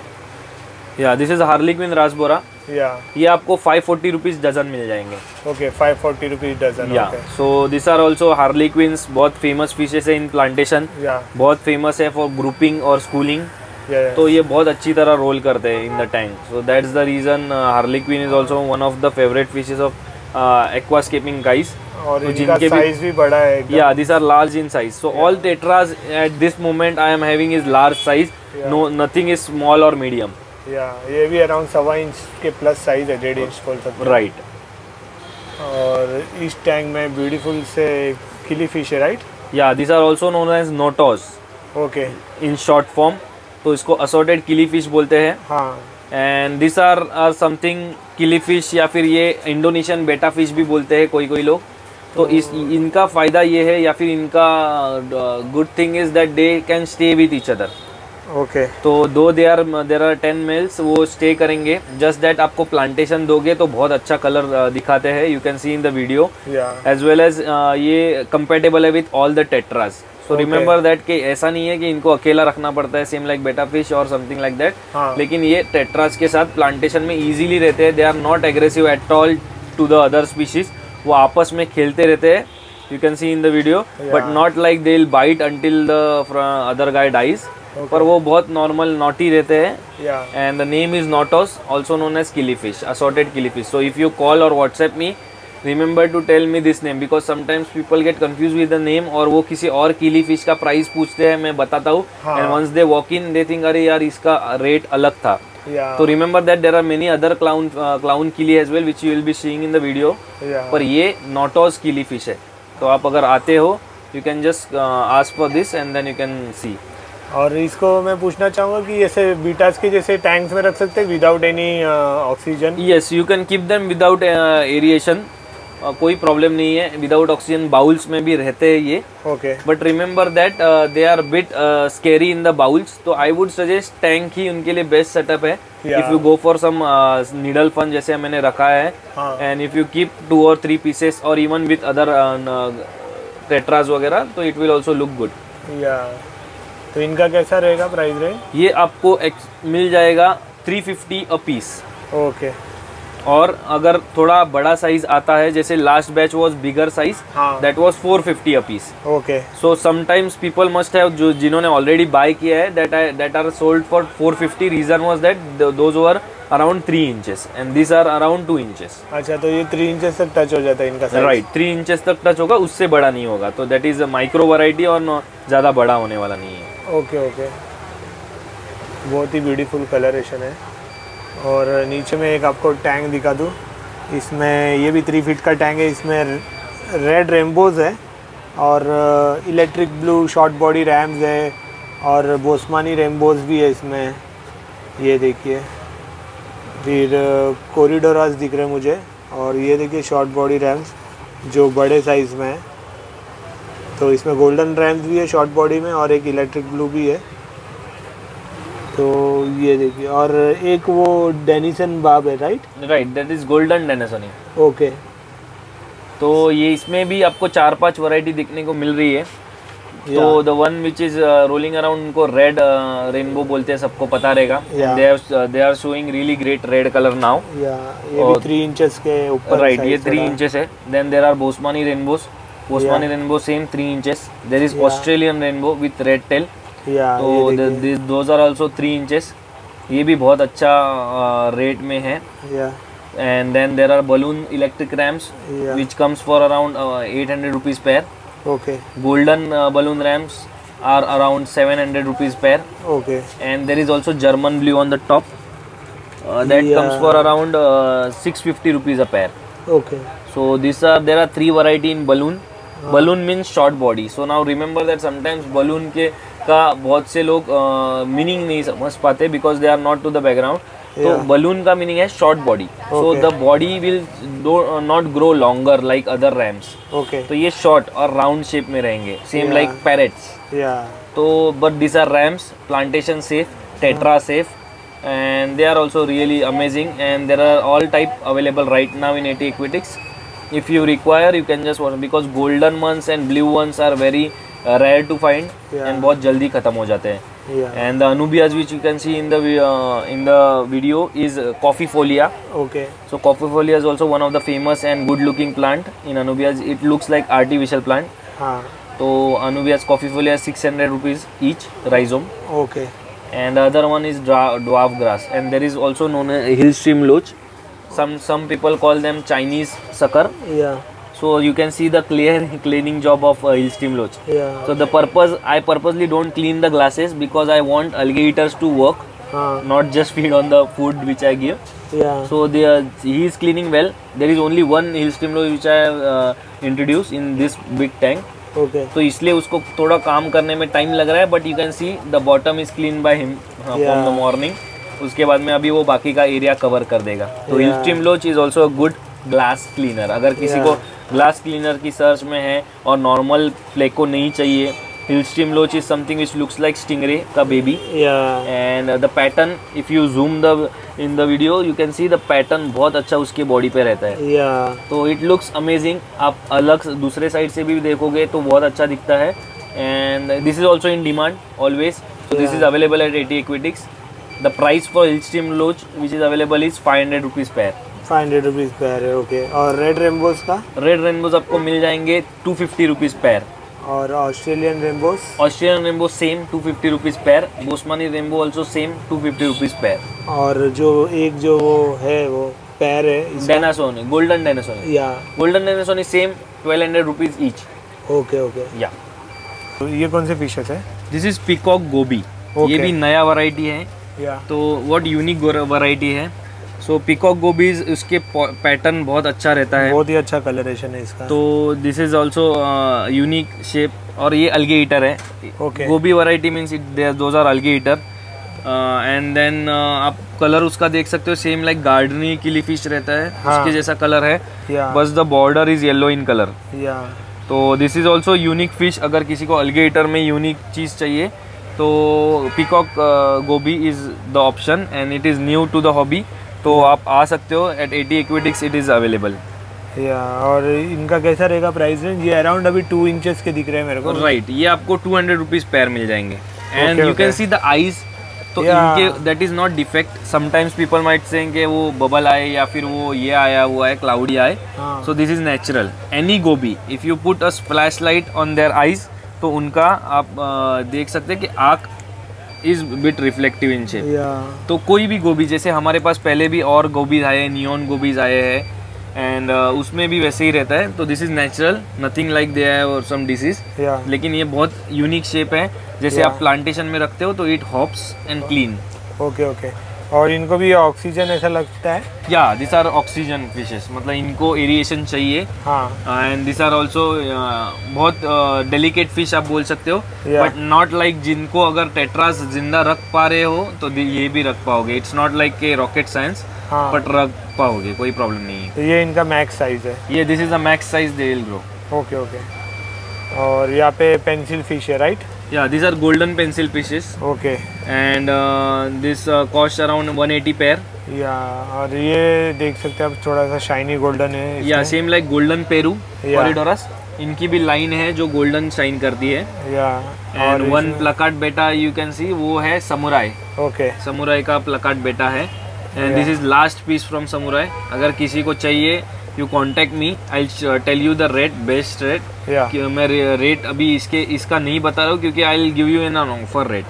या this is harlequin rasbora, या ये आपको 540 रुपीज डजन मिल जाएंगे। Okay, 540 rupees dozen. या so this are also harlequins, बहुत फेमस फिशेस है इन प्लांटेशन, बहुत फेमस है फॉर ग्रुपिंग और स्कूलिंग। तो ये बहुत अच्छी तरह रोल करते हैं in the tank, so that's the reason harlequin is also one of the favourite fishes of aquascaping guys. और जिनके साइज भी बड़ा है, या this are large in size, so all tetras at this moment I am having is large size, no nothing is small और medium. या ये भी अराउंड 1.25 इंच के प्लस साइज है, 1.5 इंच बोल सकते, राइट। और इस टैंक में ब्यूटीफुल से किली फिश है, राइट? या this are also known as nothos, okay, in short form, तो इसको असॉर्टेड किली फिश बोलते हैं। हाँ। And this are something killi fish, या फिर ये इंडोनेशियन बेटा फिश भी बोलते हैं कोई कोई लोग। तो इस इनका फ़ायदा ये है, या फिर इनका good thing is that they can stay with each other. Okay, तो दो देर आर 10 मेल्स, वो स्टे करेंगे। जस्ट दैट आपको प्लांटेशन दोगे तो बहुत अच्छा कलर दिखाते हैं, you can see in the video, as well as ये कंपेटेबल है with all the tetras. So remember that कि ऐसा नहीं है कि इनको अकेला रखना पड़ता है, सेम लाइक बेटा फिश और समथिंग लाइक दैट, लेकिन ये टेट्रास के साथ प्लांटेशन में इजीली रहते हैं, they are not aggressive at all to the other species, वो आपस में खेलते रहते हैं, you can see in the video, but not like they will bite until the other guy dies, पर वो बहुत नॉर्मल नॉटी रहते हैं। And the name is nothos, also known as killi fish, assorted killi fish. So if you call और WhatsApp me, remember to tell me this name, because sometimes people get confuse with the name, और वो किसी और किली fish का price पूछते हैं, मैं बताता हूँ, and once they walk in they think अरे यार इसका रेट अलग था। तो remember that there are many other clown killi as well, which you will be seeing in the video, पर ये नॉटोस किली फिश है। तो आप अगर आते हो, you can just ask for this and then you can see. और इसको मैं पूछना चाहूँगा कि ऐसे बीटास के जैसे टैंक्स में रख सकते हैं without any oxygen? Yes, you can keep them without aeration, कोई प्रॉब्लम नहीं है। विदाउट ऑक्सीजन बाउल्स में भी रहते हैं ये। Okay, but remember that they are bit scary in the bowls, तो आई वुड सजेस्ट टैंक ही उनके लिए बेस्ट सेटअप है। If you go for some needle fern जैसे मैंने रखा है, एंड इफ यू कीप 2 और 3 पीसेस और इवन विथ अदर टेट्रास वगैरह, तो it will also look good. तो इनका कैसा रहेगा प्राइस रहेगा? ये आपको मिल जाएगा 350 अ पीस। ओके, और अगर थोड़ा बड़ा साइज आता है, जैसे last batch was bigger size, that was 450 a piece. Okay, so sometimes people must have, जो जिन्होंने ऑलरेडी बाय किया है, that are sold for 450। Reason was that those were around 3 inches and this are around 2 inches. अच्छा, तो ये 3 inches तक touch हो जाता है इनका साइज? राइट, 3 इंचेस तक टच होगा, उससे बड़ा नहीं होगा। तो that is a micro variety और ज़्यादा बड़ा होने वाला नहीं है। ओके ओके, बहुत ही ब्यूटीफुल कलरेशन है। और नीचे में एक आपको टैंक दिखा दूँ, इसमें ये भी 3 फीट का टैंक है, इसमें रेड रेम्बोज है और electric blue short body rams है और बोस्मानी रेम्बोज भी है इसमें, ये देखिए। फिर कोरिडोरास दिख रहे मुझे, और ये देखिए शॉर्ट बॉडी रैम्स जो बड़े साइज़ में है। तो इसमें गोल्डन रैम्स भी है शॉर्ट बॉडी में और एक इलेक्ट्रिक ब्लू भी है, तो ये देखिए। और एक वो डेनिसन बार्ब है, right? Right, that is golden denisoni. Okay, तो ये इसमें भी आपको 4-5 वैरायटी देखने को मिल रही है। तो the one which is rolling around, उनको रेड रेनबो बोलते हैं, सबको पता रहेगा। They are showing really great red colour now. ये भी 3 इंचेस के ऊपर, राइट, ये 3 इंचेस है। Then there are बोस्मानी rainbows, Bosemani rainbow same 3 inches. There is Australian rainbow with red tail. तो those are also 3 inches. ये भी बहुत अच्छा रेट में है। And then there are balloon electric rams which comes for around 800 rupees pair. Okay. Golden balloon rams are around 700 rupees pair. Okay. And there is also German blue on the top. That comes for around 650 rupees a pair. Okay. So these are there are 3 variety in balloon. Balloon means short body. So now remember that sometimes balloon के का बहुत से लोग meaning नहीं समझ पाते because they are not to the background. So balloon ka meaning hai short body. So the body will not grow longer like other rams. तो ये short और round shape में रहेंगे. Same like parrots. तो but these are rams, plantation safe, tetra safe, and they are also really amazing. And there are all type available right now in AT Aquatics. If you require, you can just watch because golden ones and blue ones are very rare to find and बहुत जल्दी खत्म हो जाते हैं. And the Anubias which you can see in the video is coffeefolia. So coffeefolia is also one of the famous and good looking plant in Anubias. It looks like artificial plant. So Anubias coffeefolia 600 rupees each rhizome. And the other one is dwarf grass, and there is also known as Hillstream loach. Some people call them Chinese sucker. So you can see the cleaning job of Hillstream loach. So the purpose, I purposely don't clean the glasses because I want algae eaters to work, not just feed on the food which I give. So they are, he is cleaning well. There is only one Hillstream loach which I have introduced in this big tank. तो इसलिए उसको थोड़ा काम करने में time लग रहा है, but you can see the bottom is clean by him from the morning. उसके बाद में अभी वो बाकी का एरिया कवर कर देगा. तो hillstream loach is also good glass cleaner. अगर किसी को ग्लास क्लीनर की सर्च में है और नॉर्मल प्लेको नहीं चाहिए, hillstream loach is something which looks like stingray का baby. And the pattern, if you zoom the in the video you can see the pattern बहुत अच्छा उसके बॉडी पे रहता है. तो इट लुक्स अमेजिंग. आप अलग दूसरे साइड से भी देखोगे तो बहुत अच्छा दिखता है. And this is also in demand always. So this is available at AT Aquatics. The price for Hillstream loach which is available is 500 rupees pair. 500 rupees pair है. और रेड रेनबोज का, रेड रेनबोज आपको मिल जाएंगे 250 rupees pair. और Australian rainbows, Australian rainbow same 250 rupees pair. बोस्मानी rainbow also same 250 rupees pair. और जो एक जो वो है वो पैर है डेनासोनी, गोल्डन डेनासोनी, या golden denisoni same 1200 rupees each. या ये कौन से फिशेस है? This is peacock goby. ये भी नया वैरायटी है. तो व्हाट यूनिक वैरायटी है. सो पीकॉक गोबीज उसके पैटर्न बहुत अच्छा रहता है, बहुत ही अच्छा कलरेशन है इसका. तो this is also unique shape. और ये अलगी ईटर है. Goby variety means those are algae eater. And then आप कलर उसका देख सकते हो, सेम लाइक गार्डनी किली फिश रहता है, उसके जैसा कलर है, बस the border is yellow in colour. तो this is also unique fish. अगर किसी को अलगी ईटर में यूनिक चीज़ चाहिए तो peacock goby is the option. And it is new to the hobby, तो आप आ सकते हो at AT Aquatics. It is available. और इनका कैसा रहेगा प्राइस रेंज? ये अराउंड अभी 2 इंचेस के दिख रहे हैं मेरे को. राइट, ये आपको 200 रुपीज़ पैर मिल जाएंगे. And you can see the eyes, तो इनके that is not defect. Sometimes people might saying कि वो बबल आए या फिर वो ये आया हुआ है, क्लाउडी आए. So this is natural. Any goby if you put a flash light on their eyes, तो उनका आप देख सकते हैं कि आँख is bit reflective in shape. तो कोई भी गोभी, जैसे हमारे पास पहले भी और गोभीज आए, नियॉन गोभीज आए हैं, एंड उसमें भी वैसे ही रहता है. तो this is natural, nothing like they have और सम डिसीज. लेकिन ये बहुत यूनिक शेप है. जैसे आप प्लांटेशन में रखते हो तो इट हॉप्स एंड क्लीन. और इनको भी ऑक्सीजन ऐसा लगता है. या दिस आर ऑक्सीजन फिशेस, मतलब इनको एरिएशन चाहिए. एंड दिस आर ऑल्सो बहुत डेलिकेट फिश आप बोल सकते हो, बट नॉट लाइक जिनको अगर टेट्रास जिंदा रख पा रहे हो तो ये भी रख पाओगे. इट्स नॉट लाइक के रॉकेट साइंस, बट रख पाओगे, कोई प्रॉब्लम नहीं है. ये इनका मैक्स साइज है. ये this is the max size they will grow. और यहाँ पे पेंसिल फिश है, right? Yeah, these are golden pencil fishes. And this costs around 180 pair. और ये देख सकते हैं आप, थोड़ा सा शाइनी गोल्डन है. Same like golden Peru corydoras. इनकी भी लाइन है जो गोल्डन शाइन करती है. और one plakat betta you can see, वो है समुराई. समुराई का प्लकार्ड बेटा है. And this is last piece from samurai. अगर किसी को चाहिए you contact me, I tell you the rate, best rate. मैं रेट अभी इसका नहीं बता रहा हूँ क्योंकि I will give you an offer rate.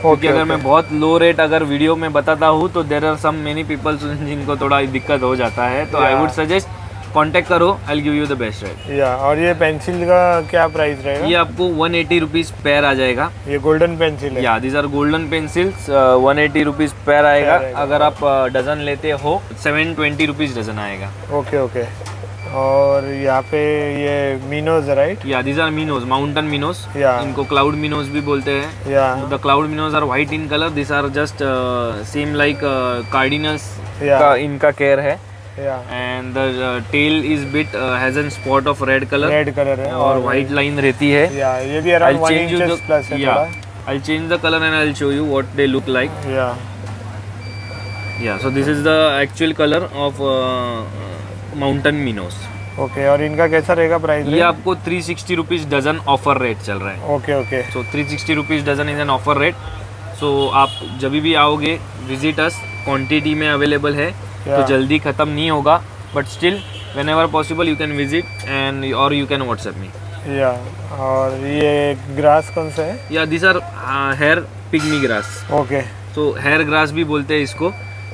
क्योंकि अगर मैं बहुत लो रेट अगर वीडियो में बताता हूँ तो there are some many peoples जिनको थोड़ा दिक्कत हो जाता है. तो आई वुड सजेस्ट कॉन्टेक्ट करो, I will give you the best rate. और ये पेंसिल का क्या प्राइस रहेगा? ये आपको 180 रुपीज़ पैर आ जाएगा. ये गोल्डन पेंसिल है. This are golden pencils, 180 rupees pair आएगा. अगर आप डजन लेते हो 720 रुपीज़ डजन आएगा. और यहाँ पे ये मीनोज, राइट? या these are minnows, mountain minnows, इनको क्लाउड मीनोज भी बोलते हैं। या cloud minnows are white in colour, this are just same like cardinals का इनका केयर है। And tail is bit has an spot of red colour, red colour है और व्हाइट लाइन रहती है। ये भी अराउंड 1 इंच प्लस है। I'll change the color and I'll show you what they look like. Yeah. So this is the actual color of mountain minnows. Okay. और इनका कैसा रहेगा प्राइस? ये आपको 360 रुपीज डजन ऑफर रेट चल रहा है। Okay, okay. So 360 rupees dozen is an offer rate. So आप जब भी आओगे विजिट अस, क्वान्टिटी में अवेलेबल है तो जल्दी खत्म नहीं होगा, but still whenever possible you can visit and और यू कैन व्हाट्सएप मी। या और ये ग्रास कौन सा है? या this are hair pygmy grass. Okay, तो हेयर ग्रास भी बोलते हैं इसको।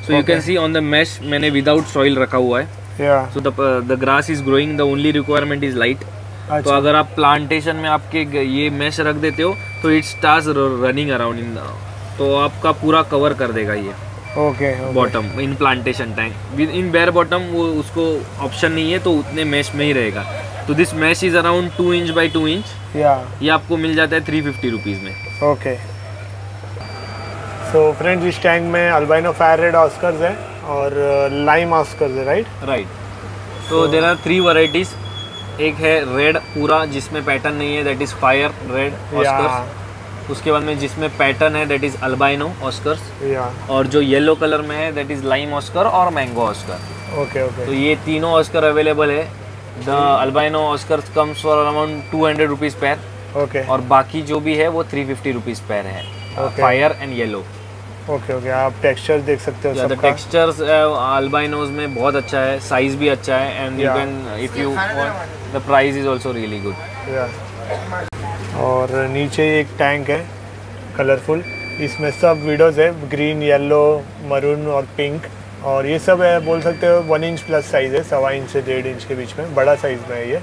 So you can see on the mesh मैंने विदाउट सॉइल रखा हुआ है। Yeah so the grass is growing, the only requirement is light. तो अगर आप प्लांटेशन में आपके ये मैश रख देते हो तो it starts running around in the, तो आपका पूरा कवर कर देगा ये। Okay, bottom in plantation tank in bare bottom वो उसको ऑप्शन नहीं है, तो उतने मैश में ही रहेगा। तो this mesh is around 2 inch by 2 inch. ये आपको मिल जाता है 350 रुपीज़ में। ओके, सो फ्रेंड्स इस टैंक में अल्बाइनो फायर रेड ऑस्कर्स है और लाइम ऑस्कर्स है, राइट? राइट। तो देयर आर 3 वैरायटीज। एक है रेड पूरा जिसमें पैटर्न नहीं है, that is fire red oscars. उसके बाद में जिसमें पैटर्न है दैट इज अल्बाइनो ऑस्कर्स। और जो येलो कलर में है दैट इज लाइम ऑस्कर और मैंगो ऑस्कर। Okay okay. तो ये तीनों ऑस्कर अवेलेबल है। The albino Oscar comes for around 200 rupees pair. Okay. और बाकी जो भी है वो 350 rupees pair है। Okay. Fire and yellow. Okay, okay. आप textures देख सकते हो सबका। The textures albinos में बहुत अच्छा है, size भी अच्छा है, and you can if you want, the price is also really good. Yeah. और नीचे एक tank है, colorful. इसमें सब विडोज है, green, yellow, maroon और pink. और ये सब है, बोल सकते हो 1 इंच प्लस साइज़ है, 1.25 इंच से 1.5 इंच के बीच में, बड़ा साइज़ में है ये।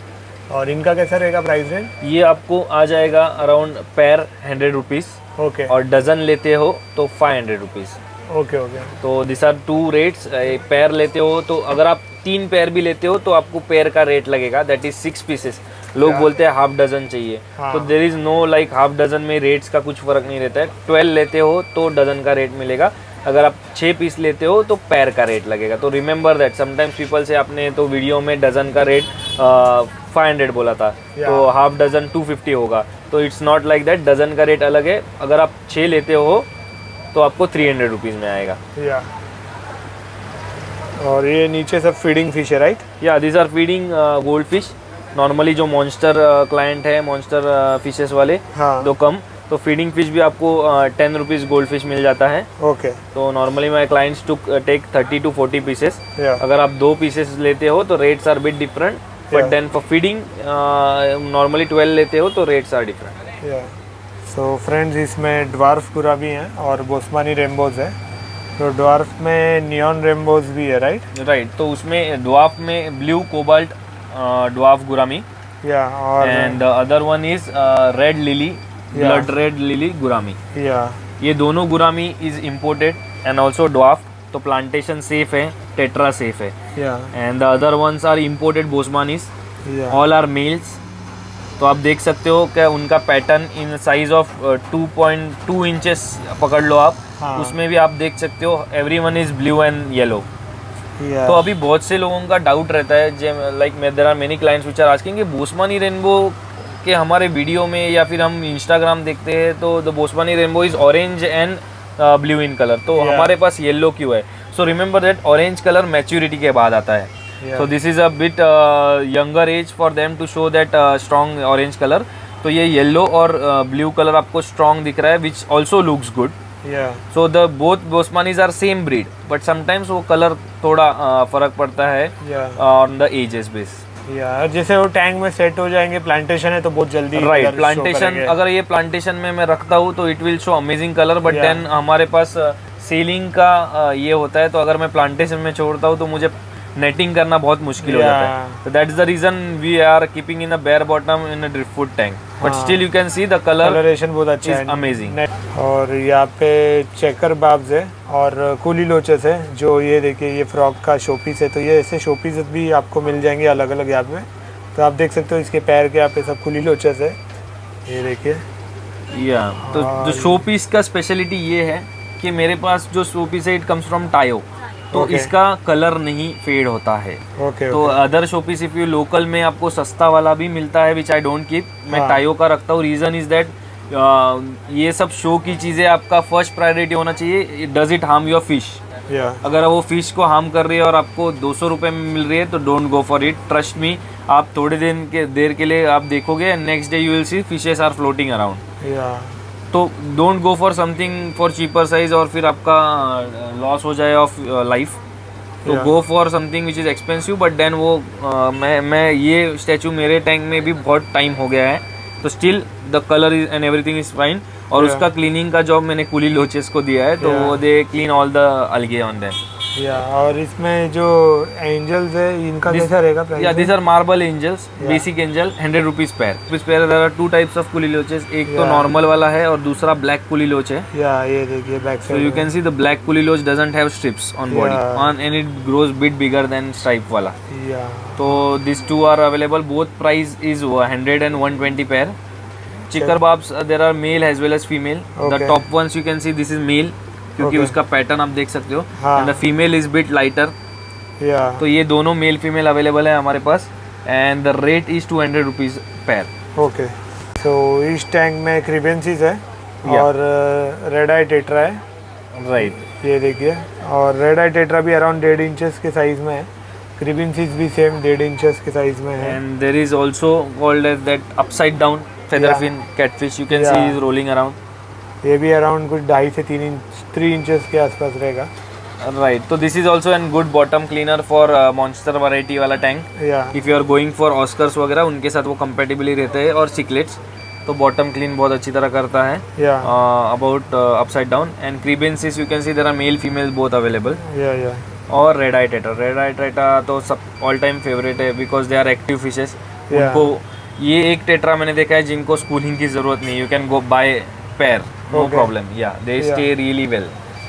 और इनका कैसा रहेगा प्राइस रेंज? ये आपको आ जाएगा अराउंड पैर 100 रुपीज़। ओके। और डजन लेते हो तो 500 रुपीज़। Okay okay. तो दिस आर 2 रेट्स। पैर लेते हो तो, अगर आप 3 पैर भी लेते हो तो आपको पैर का रेट लगेगा, दैट इज़ 6 पीसेस। लोग बोलते हैं हाफ डजन चाहिए, तो there is no like half dozen में रेट्स का कुछ फ़र्क नहीं रहता है। 12 लेते हो तो डजन का रेट मिलेगा, अगर आप 6 पीस लेते हो तो पैर का रेट लगेगा। तो रिमेंबर दैट, समटाइम्स पीपल से आपने तो वीडियो में डजन का रेट 500 बोला था, तो हाफ डजन 250 होगा। तो it's not like that, dozen का रेट अलग है। अगर आप 6 लेते हो तो आपको 300 रुपीज़ में आएगा। या और ये नीचे सब फीडिंग फिश है, राइट? या this are feeding gold fish. Normally जो मॉन्स्टर क्लाइंट है, मॉन्स्टर फिशेस वाले तो कम, तो फीडिंग फिश भी आपको 10 रुपीज़ गोल्ड फिश मिल जाता है। ओके। तो normally my clients to take 30 to 40 pieces. अगर आप 2 पीसेस लेते हो तो rates are bit different, but then for feeding normally 12 लेते हो तो rates are different. So friends इसमें ड्वार्फ कुरा भी हैं और बोस्मानी रेनबोज है। तो ड्वार्फ में नियॉन रेनबोज भी है, राइट? राइट। तो उसमें ड्वार्फ में blue cobalt dwarf gourami, and other one is red lily, blood red lily gourami. ये दोनों gourami is imported and also dwarf. तो प्लांटेशन सेफ है, टेट्रा सेफ है, and the other ones are imported boesemanis, all are males. तो आप देख सकते हो क्या उनका pattern in size of 2.2 inches पकड़ लो आप। उसमें भी आप देख सकते हो every one is blue and yellow. तो अभी बहुत से लोगों का डाउट रहता है, like there are many clients which are asking कि बोस्मानी रेनबो के हमारे वीडियो में या फिर हम इंस्टाग्राम देखते हैं तो the boesemani rainbow is orange and blue in colour, तो हमारे पास येलो क्यों है? So remember that orange colour maturity के बाद आता है। So this is a bit younger age for them to show that strong orange color. तो ये येलो और ब्लू कलर आपको स्ट्रॉन्ग दिख रहा है, which also looks good. So the both boesemanis are same breed, but sometimes वो colour थोड़ा फर्क पड़ता है ऑन द एजेस बेस। जैसे वो टैंक में सेट हो जाएंगे, प्लांटेशन है तो बहुत जल्दी। राइट, प्लांटेशन अगर ये प्लांटेशन में मैं रखता हूँ तो it will show amazing colour, but then हमारे पास सेलिंग का ये होता है, तो अगर मैं प्लांटेशन में छोड़ता हूँ तो मुझे नेटिंग करना बहुत मुश्किल हो जाता है। तो that is the reason we are keeping in a bare bottom in a driftwood tank, but still you can see the colour colouration बहुत अच्छा है, अमेजिंग। और यहाँ पे चेकर बाब्स है और कूली लोचेस है। जो ये देखिए ये फ्रॉग का शोपीस है, तो ये ऐसे शोपीस भी आपको मिल जाएंगे अलग अलग यहाँ पे। तो आप देख सकते हो इसके पैर के यहाँ पे सब कूली लोचेस है, ये देखिए। या तो जो शोपीस का स्पेशलिटी ये है कि मेरे पास जो शोपीस है इट कम्स फ्रॉम टायो, तो इसका कलर नहीं फेड होता है। तो other showpiece if you local में आपको सस्ता वाला भी मिलता है विच आई डोंट कीप, मैं टायो का रखता हूँ। रीज़न इज़ दैट ये सब शो की चीज़ें आपका फर्स्ट प्रायोरिटी होना चाहिए। Does it harm your fish? अगर वो फिश को हार्म कर रही है और आपको 200 रुपये में मिल रही है तो don't go for it, trust me. आप थोड़े दिन के देर के लिए आप देखोगे, next day you will see fishes are floating around. तो don't go for something for cheaper size और फिर आपका लॉस हो जाए ऑफ लाइफ। तो go for something which is expensive but then वो मैं ये स्टैचू मेरे टैंक में भी बहुत टाइम हो गया है, तो still the colour is and everything is fine. और उसका क्लीनिंग का जॉब मैंने कूली लोचेस को दिया है, तो वो they clean all the algae on that. या और इसमें जो एंजल्स है इनका कैसा रहेगा प्राइस? या this are marble angels, basic angel 100 rupees pair. There are 2 types of kuhli loaches, एक तो नॉर्मल वाला है और दूसरा ब्लैक कूली लोच है। या ये देखिए black, so you can see the black kuhli loach doesn't have stripes on body on and it grows bit bigger than stripe वाला। तो this two are available, both price is 100 and 120 pair. चिकर barbs there are male as well as female. The top ones you can see this is male क्योंकि उसका pattern आप देख सकते हो, and the female is bit lighter. तो ये दोनों male female available है हमारे पास and the rate is 200 rupees pair. Okay, तो इस टैंक में क्रिबेंसिस है और रेड आई टेट्रा है, राइट, ये देखिए। और रेड आई टेट्रा भी अराउंड 1.5 इंचेस के साइज में है, क्रिबेंसिस भी सेम 1.5 इंचेस के साइज में है। And there is also called as that upside down featherfin catfish, you can see is rolling around. ये भी अराउंड कुछ 2.5 से 3 इंचेस के आसपास रहेगा, राइट। तो this is also an good bottom cleaner for monster variety वाला tank. If you are going for oscars वगैरह, उनके साथ वो कंपेटेबली रहते हैं और सिकलेट्स, तो बॉटम क्लीन बहुत अच्छी तरह करता है about upside down. And kribensis you can see there are male females both available. और red eye tetra, red eye tetra तो सब ऑल टाइम फेवरेट है because they are active fishes. उनको ये एक टेट्रा मैंने देखा है जिनको स्कूलिंग की जरूरत नहीं, you can go by pair, no problem, या दे स्टे रियली वेल।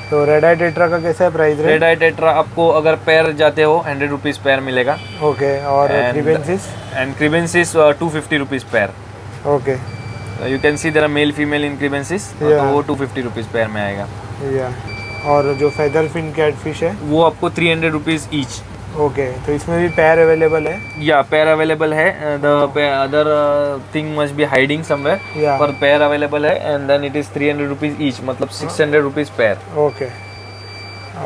तो रेड आई टेट्रा का कैसा है प्राइस? रेड आई टेट्रा आपको अगर पेयर जाते हो 100 रुपीज पेयर मिलेगा। ओके, और kribensis? And kribensis 250 rupees pair. Okay, you can see there are male female in kribensis, तो वो 250 रुपीज पेयर में आएगा। और जो फेदर फिन कैटफिश है वो आपको 300 रुपीज ईच। ओके, तो इसमें भी पैर अवेलेबल है? या पैर अवेलेबल है, the other thing must be hiding somewhere, पर पैर अवेलेबल है and then it is 300 rupees each, मतलब 600 रुपीज पैर। ओके,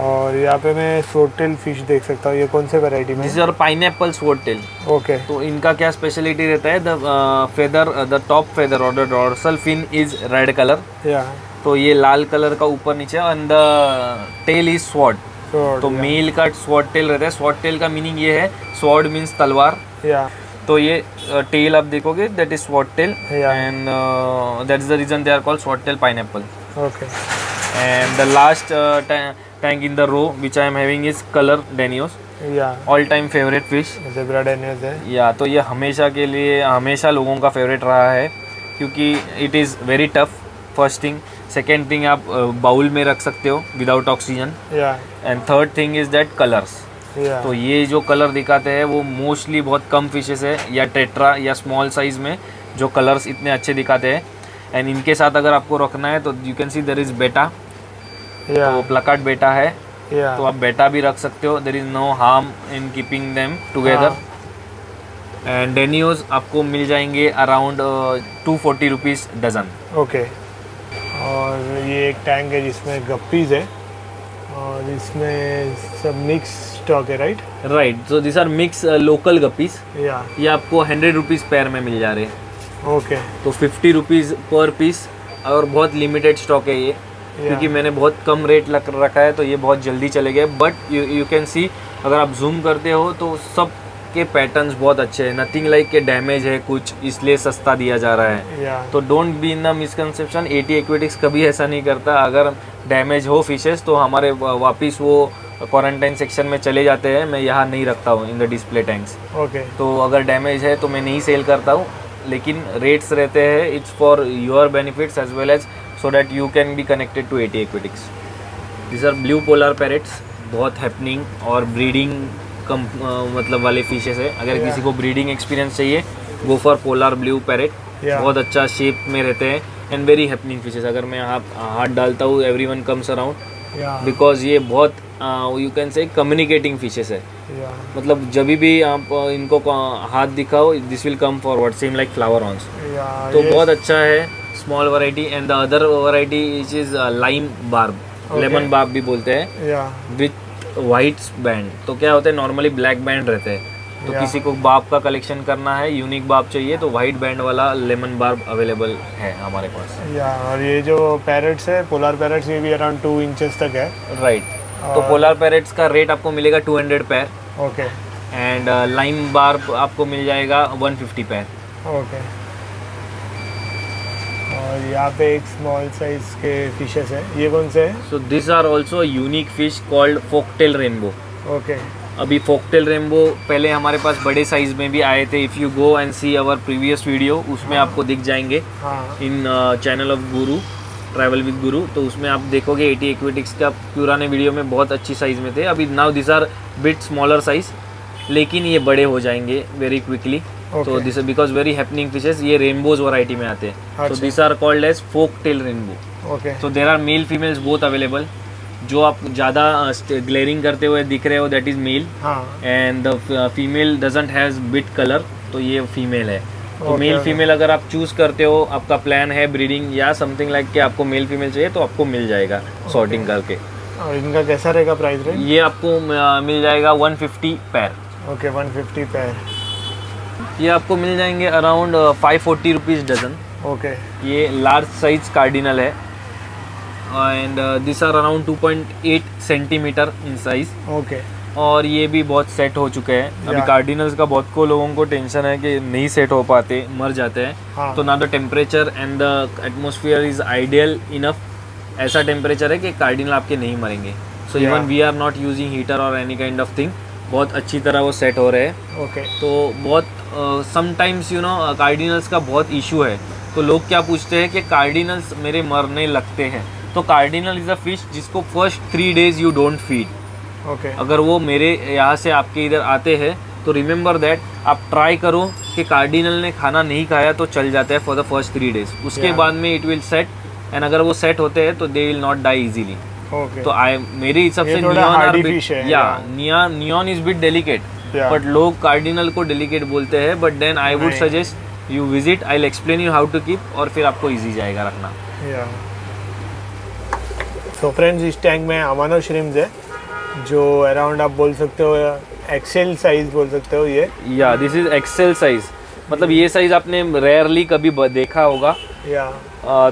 और यहाँ पे मैं स्वॉर्टेल फिश देख सकता हूँ, ये कौन से वैरायटी में? और पाइनएप्पल स्वॉर्टेल। ओके, तो इनका क्या स्पेशलिटी रहता है? The feather, the top feather और the dorsal fin is red colour, तो ये लाल कलर का ऊपर नीचे, and the tail is sword. तो मेल का स्वॉर्ड टेल रहता है। स्वॉर्ड टेल का मीनिंग ये है, स्वॉर्ड मीन्स तलवार, तो ये टेल आप देखोगे that is sword tail and that is the reason they are called sword tail pineapple. Okay, and the last tank in the row which I am having is colour danios, all time favourite fish, zebra danios है। या तो ये हमेशा के लिए हमेशा लोगों का फेवरेट रहा है क्योंकि it is very tough, first thing. Second thing, आप बाउल में रख सकते हो without oxygen. And third thing is that colours, तो ये जो कलर दिखाते हैं वो मोस्टली बहुत कम फिशेस है या टेट्रा या स्मॉल साइज में जो कलर्स इतने अच्छे दिखाते हैं। एंड इनके साथ अगर आपको रखना है तो you can see there is betta, तो प्लकार्ड बेटा है, तो आप बेटा भी रख सकते हो, there is no harm in keeping them together. And danios आपको मिल जाएंगे अराउंड 240 रुपीज़ डजन। ओके, और ये एक टैंक है जिसमें गप्पीज है और इसमें सब मिक्स स्टॉक है, right? Right, so this are mix local guppies, ये आपको 100 रुपीज़ पेयर में मिल जा रहे हैं। ओके, तो 50 रुपीज़ पर पीस और बहुत लिमिटेड स्टॉक है ये, क्योंकि मैंने बहुत कम रेट लग रखा है तो ये बहुत जल्दी चले गए। बट यू कैन सी, अगर आप जूम करते हो तो सब के पैटर्न्स बहुत अच्छे हैं, नथिंग लाइक के डैमेज है कुछ, इसलिए सस्ता दिया जा रहा है। तो don't be in the misconception, AT aquatics कभी ऐसा नहीं करता। अगर डैमेज हो फिशेस तो हमारे वापस वो क्वारंटाइन सेक्शन में चले जाते हैं, मैं यहाँ नहीं रखता हूँ in the display tanks. Okay, तो अगर डैमेज है तो मैं नहीं सेल करता हूँ, लेकिन रेट्स रहते हैं, it's for your benefits as well as so that you can be connected to AT Aquatics. These are blue polar parrots, बहुत हैपनिंग और ब्रीडिंग कम मतलब वाले फिशेस है. अगर किसी को ब्रीडिंग एक्सपीरियंस चाहिए, go for polar blue parrot. बहुत अच्छा शेप में रहते हैं एंड वेरी हैपनिंग फिशेस. अगर मैं हाथ डालता हूँ, एवरीवन कम्स अराउंड, बिकॉज ये बहुत you can say communicating fishes है. मतलब जब भी आप इनको हाथ दिखाओ, this will come forward, same like flower ऑन्स. तो बहुत अच्छा है small variety. And the other variety is lime barb, lemon barb भी बोलते हैं, विथ वाइट बैंड. तो क्या होता है, नॉर्मली ब्लैक बैंड रहते हैं. तो किसी को बार्ब का कलेक्शन करना है, यूनिक बार्ब चाहिए, तो वाइट बैंड वाला लेमन बार्ब अवेलेबल है हमारे पास. और ये जो पैरेट्स है, पोलर पैरेट्स, ये भी अराउंड 2 इंचेस तक है, राइट. तो पोलर पैरेट्स का रेट आपको मिलेगा 200 पैर. ओके. एंड लाइम बार्ब आपको मिल जाएगा 150 पैर. ओके. और यहाँ पे एक स्मॉल साइज के फिशेस है, ये कौन से है? So this are also unique fish called forktail rainbow. Okay. अभी फोकटेल रेनबो पहले हमारे पास बड़े साइज में भी आए थे. If you go and see our previous video, उसमें आपको दिख जाएंगे in channel of Guru travel with Guru. तो उसमें आप देखोगे AT Aquatics का पुराने वीडियो में बहुत अच्छी साइज़ में थे. अभी now this are bit smaller size, लेकिन ये बड़े हो जाएंगे वेरी क्विकली. तो this because very happening fishes, ये रेनबोज वैरायटी में आते हैं. तो this are called as forktail rainbow. Okay. So there are male females both available. जो आप ज़्यादा ग्लेरिंग करते हुए दिख रहे हो, that is male, and the female doesn't has bit colour, तो ये फीमेल है. तो मेल फीमेल अगर आप चूज़ करते हो, आपका प्लान है ब्रीडिंग या समथिंग लाइक कि आपको मेल फीमेल चाहिए, तो आपको मिल जाएगा सॉर्टिंग करके. और इनका कैसा रहेगा प्राइस रेंज? ये आपको मिल जाएगा 150 पैर. ओके, 150 पैर. ये आपको मिल जाएंगे अराउंड 540 रुपीज़ डजन. ओके. ये लार्ज साइज कार्डिनल है, and this are around 2.8 centimetre in size. Okay. और ये भी बहुत सेट हो चुके हैं अभी. कार्डिनल्स का बहुत को लोगों को टेंशन है कि नहीं सेट हो पाते, मर जाते हैं. तो ना the temperature and the atmosphere is ideal enough. ऐसा टेम्परेचर है कि कार्डिनल आपके नहीं मरेंगे. So even we are not using heater और एनी काइंड ऑफ थिंग. बहुत अच्छी तरह वो सेट हो रहे हैं. ओके. तो बहुत समटाइम्स यू नो कार्डिनल्स का बहुत इशू है. तो लोग क्या पूछते हैं कि कार्डिनल्स मेरे मरने लगते हैं. तो कार्डिनल इज़ अ फिश जिसको first 3 days you don't feed. Okay. अगर वो मेरे यहाँ से आपके इधर आते हैं, तो रिमेंबर दैट. आप ट्राई करो कि कार्डिनल ने खाना नहीं खाया तो चल जाता है फॉर द फर्स्ट 3 डेज. उसके बाद में इट विल सेट, एंड अगर वो सेट होते हैं तो they will not die easily. तो आई मेरे हिसाब से neon is bit delicate, but लोग कार्डिनल को डेलिकेट बोलते हैं. But then I would suggest you visit, I will explain you how to keep, और फिर आपको ईजी जाएगा रखना. तो फ्रेंड्स, इस टैंक में अमानो श्रिम्स है, जो अराउंड आप बोल सकते हो एक्सेल साइज बोल सकते हो. ये या दिस इज एक्सेल साइज, मतलब ये साइज आपने रेयरली कभी देखा होगा. या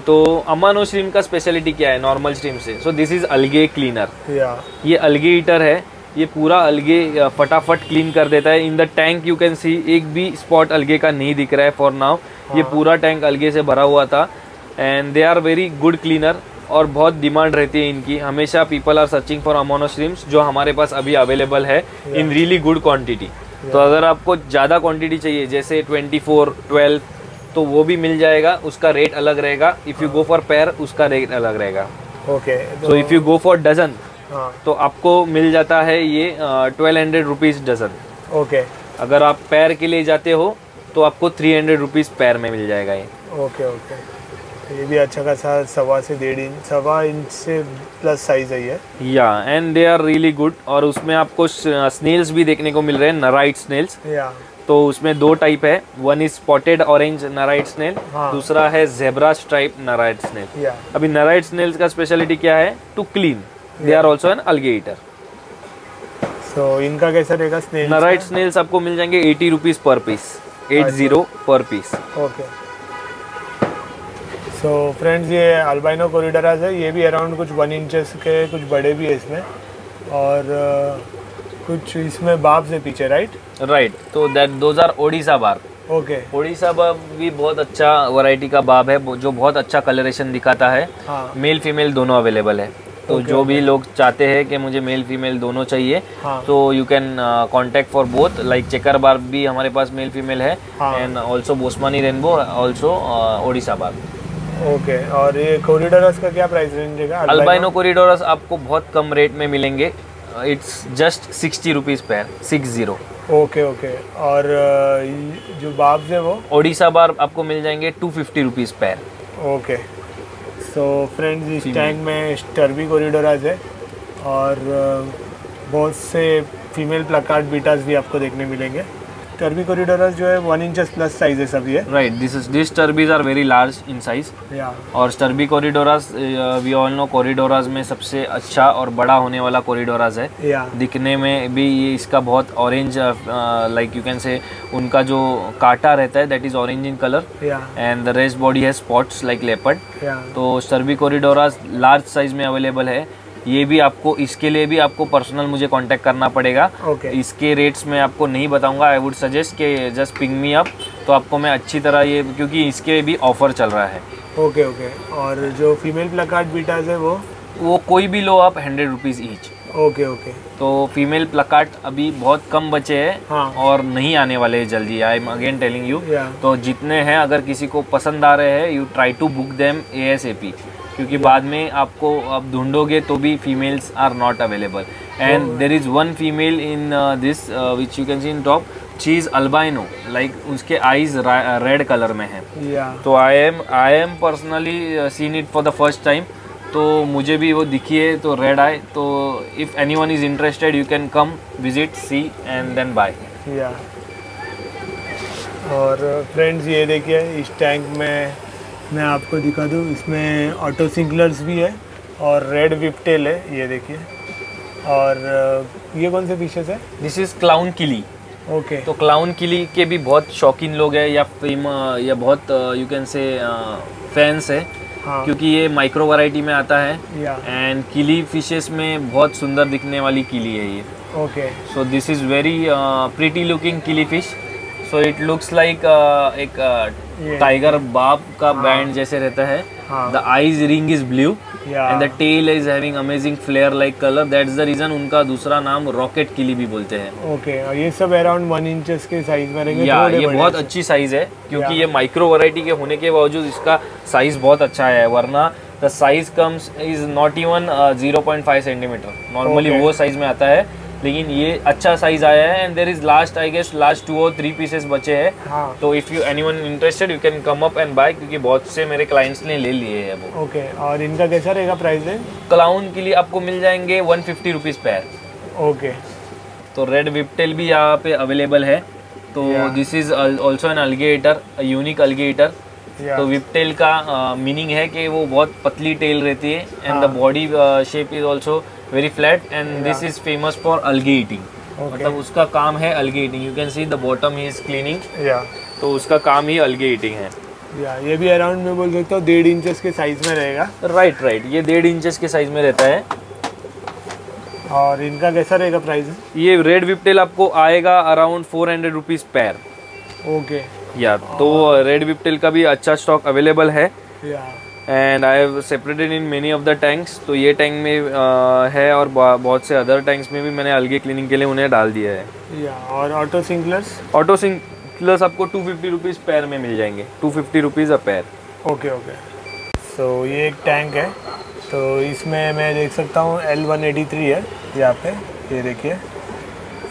तो अमानो श्रिम्प का स्पेशलिटी क्या है नॉर्मल श्रिम्प से? So this is algae cleaner. या ये अलगे ईटर है. ये पूरा अलगे फटाफट क्लीन कर देता है. In the tank you can see एक भी स्पॉट अलगे का नहीं दिख रहा है फॉर नाउ. ये पूरा टैंक अलगे से भरा हुआ था, and they are very good cleaner. और बहुत डिमांड रहती है इनकी. हमेशा people are searching for Amano shrimps, जो हमारे पास अभी अवेलेबल है इन रियली गुड क्वांटिटी. तो अगर आपको ज़्यादा क्वांटिटी चाहिए, जैसे 24, 12, तो वो भी मिल जाएगा. उसका रेट अलग रहेगा. If you go for pair, उसका रेट अलग रहेगा. Okay. So if you go for dozen, तो आपको मिल जाता है ये 1200 रुपीज़ डजन. ओके. अगर आप पैर के लिए जाते हो, तो आपको 300 रुपीज़ पैर में मिल जाएगा ये. ओके. ओके. ये भी अच्छा खासा 1.25 से 1.5 इंच से प्लस साइज है ये. या and they are really good. और उसमें आपको स्नेल्स भी देखने को मिल रहे हैं, नराइट स्नेल्स. या तो उसमें 2 टाइप है. 1 is spotted orange nerite snail, दूसरा है जेब्रा स्ट्राइप नराइट स्नेल. अभी नराइट स्नेल्स का स्पेशलिटी क्या है? To clean. They are also an algae eater. सो इनका कैसा रहेगा स्नेल? नराइट स्नेल्स आपको मिल जाएंगे 80 rupees per piece. 80 per piece. Okay. तो फ्रेंड्स, ये अल्बाइनो कोरिडोरास है. ये भी अराउंड कुछ 1 इंचेस के, कुछ बड़े भी है इसमें, और कुछ इसमें बार्ब से पीछे. राइट. तो that those are Odisha barb. Okay. Odisha barb भी बहुत अच्छा वैरायटी का बार्ब है, जो बहुत अच्छा कलरेशन दिखाता है. मेल फीमेल दोनों अवेलेबल है. तो जो भी लोग चाहते हैं कि मुझे मेल फीमेल दोनों चाहिए, तो you can contact for both. Like checker barb भी हमारे पास मेल फीमेल है, and also बोस्मानी rainbow, also Odisha barb. Okay और ये कोरिडोरस का क्या प्राइस रेंज है? अल्बाइनो कोरिडोरस आपको बहुत कम रेट में मिलेंगे, इट्स जस्ट 60 रुपीज़ पैर, 60। ओके ओके और जो बार्ब्स है वो ओडिशा बार्ब आपको मिल जाएंगे 250 रुपीज़ पैर। ओके सो फ्रेंड्स इस टैंक में स्टर्बी कोरिडोरास है और बहुत से फीमेल प्लाकार्ड बीटास भी आपको देखने मिलेंगे। टर्बी कोरिडोरस जो है 1 इंच प्लस साइज है सभी है, right? This sterbais are very large in size. और sterbai corydoras we all know corydoras में सबसे अच्छा और बड़ा होने वाला कोरिडोरास है। दिखने में भी ये इसका बहुत ऑरेंज, लाइक यू कैन से उनका जो काटा रहता है that is orange in colour and the rest body है स्पॉट्स लाइक लेपर्ड। तो स्टर्बी कोरिडोरास लार्ज साइज में अवेलेबल है। ये भी आपको, इसके लिए भी आपको पर्सनल मुझे कांटेक्ट करना पड़ेगा। इसके रेट्स मैं आपको नहीं बताऊंगा। आई वुड सजेस्ट कि जस्ट पिंग मी अप, तो आपको मैं अच्छी तरह ये, क्योंकि इसके भी ऑफर चल रहा है। ओके ओके और जो फीमेल प्लाकार्ड बीटाज है वो कोई भी लो आप 100 रुपीज़ ईच। ओके ओके तो फीमेल प्लाकार्ड अभी बहुत कम बचे हैं। और नहीं आने वाले जल्दी, I am again telling you. तो जितने हैं अगर किसी को पसंद आ रहे हैं you try to book them ASAP, क्योंकि बाद में आपको आप ढूंढोगे तो भी females are not available. And there is one female in this which you can see in top, she is albino, like उसके आईज रेड कलर में है। तो I am personally seen it for the first time, तो मुझे भी वो दिखी है, तो रेड आई। तो if any one is interested you can come visit see and then buy. और फ्रेंड्स ये देखिए इस टैंक में मैं आपको दिखा दूँ, इसमें ऑटोसिंक्लर्स भी है और रेड विपटेल है, ये देखिए। और ये कौन से फिशेस है? This is clown killi. Okay तो क्लाउन किली के भी बहुत शौकीन लोग हैं या बहुत यू कैन से फैंस है, क्योंकि ये माइक्रो वैरायटी में आता है। एंड किली फिशेस में बहुत सुंदर दिखने वाली किली है ये। Okay so this is very pretty looking killi fish. So it looks like एक टाइगर बाप का बैंड जैसे रहता है। The eyes ring is blue and the tail is having amazing flare like colour, that is the reason उनका दूसरा नाम rocket किली भी बोलते हैं। ओके और ये सब अराउंड 1 इंच के साइज में रहेंगे। ये बहुत अच्छी साइज है, क्योंकि ये माइक्रो वैरायटी के होने के बावजूद इसका साइज बहुत अच्छा है, वरना the size comes is not even 0.5 centimetre, normally वो साइज में आता है, लेकिन ये अच्छा साइज आया है। And there is last, I guess last 2 और 3 पीसेस बचे हैं। तो if you anyone interested you can come up and buy, क्योंकि बहुत से मेरे क्लाइंट्स ने ले लिए हैं वो। ओके और इनका कैसा रहेगा प्राइस है? क्लाउन के लिए आपको मिल जाएंगे 150 रुपीज़ पैर। ओके तो रेड विपटेल भी यहाँ पे अवेलेबल है। तो this is also an अल्गेटर, unique अल्गेटर। तो विपटेल का मीनिंग है कि वो बहुत पतली टेल रहती है and the body shape is also very flat and this is famous for algae eating. मतलब उसका काम है algae eating, you can see the bottom he is cleaning. तो उसका काम ही अलगी ईटिंग है। ये भी अराउंड में बोल सकता हूँ 1.5 इंच के साइज में रहेगा। राइट राइट ये 1.5 इंच के साइज में रहता है। और इनका कैसा रहेगा प्राइस? ये रेड विपटेल आपको आएगा अराउंड 400 रुपीज़ पैर। ओके तो रेड विपटेल का भी अच्छा स्टॉक अवेलेबल है। And I have separated in many of the tanks. तो ये टैंक में है और बहुत से अदर टैंक्स में भी मैंने अलगी क्लीनिंग के लिए उन्हें डाल दिया है। और ऑटोसिंक्लर्स आपको 250 रुपीज़ पैर में मिल जाएंगे, 250 rupees a pair. Okay okay सो ये एक टैंक है, तो इसमें मैं देख सकता हूँ L183 है यहाँ पे, ये देखिए।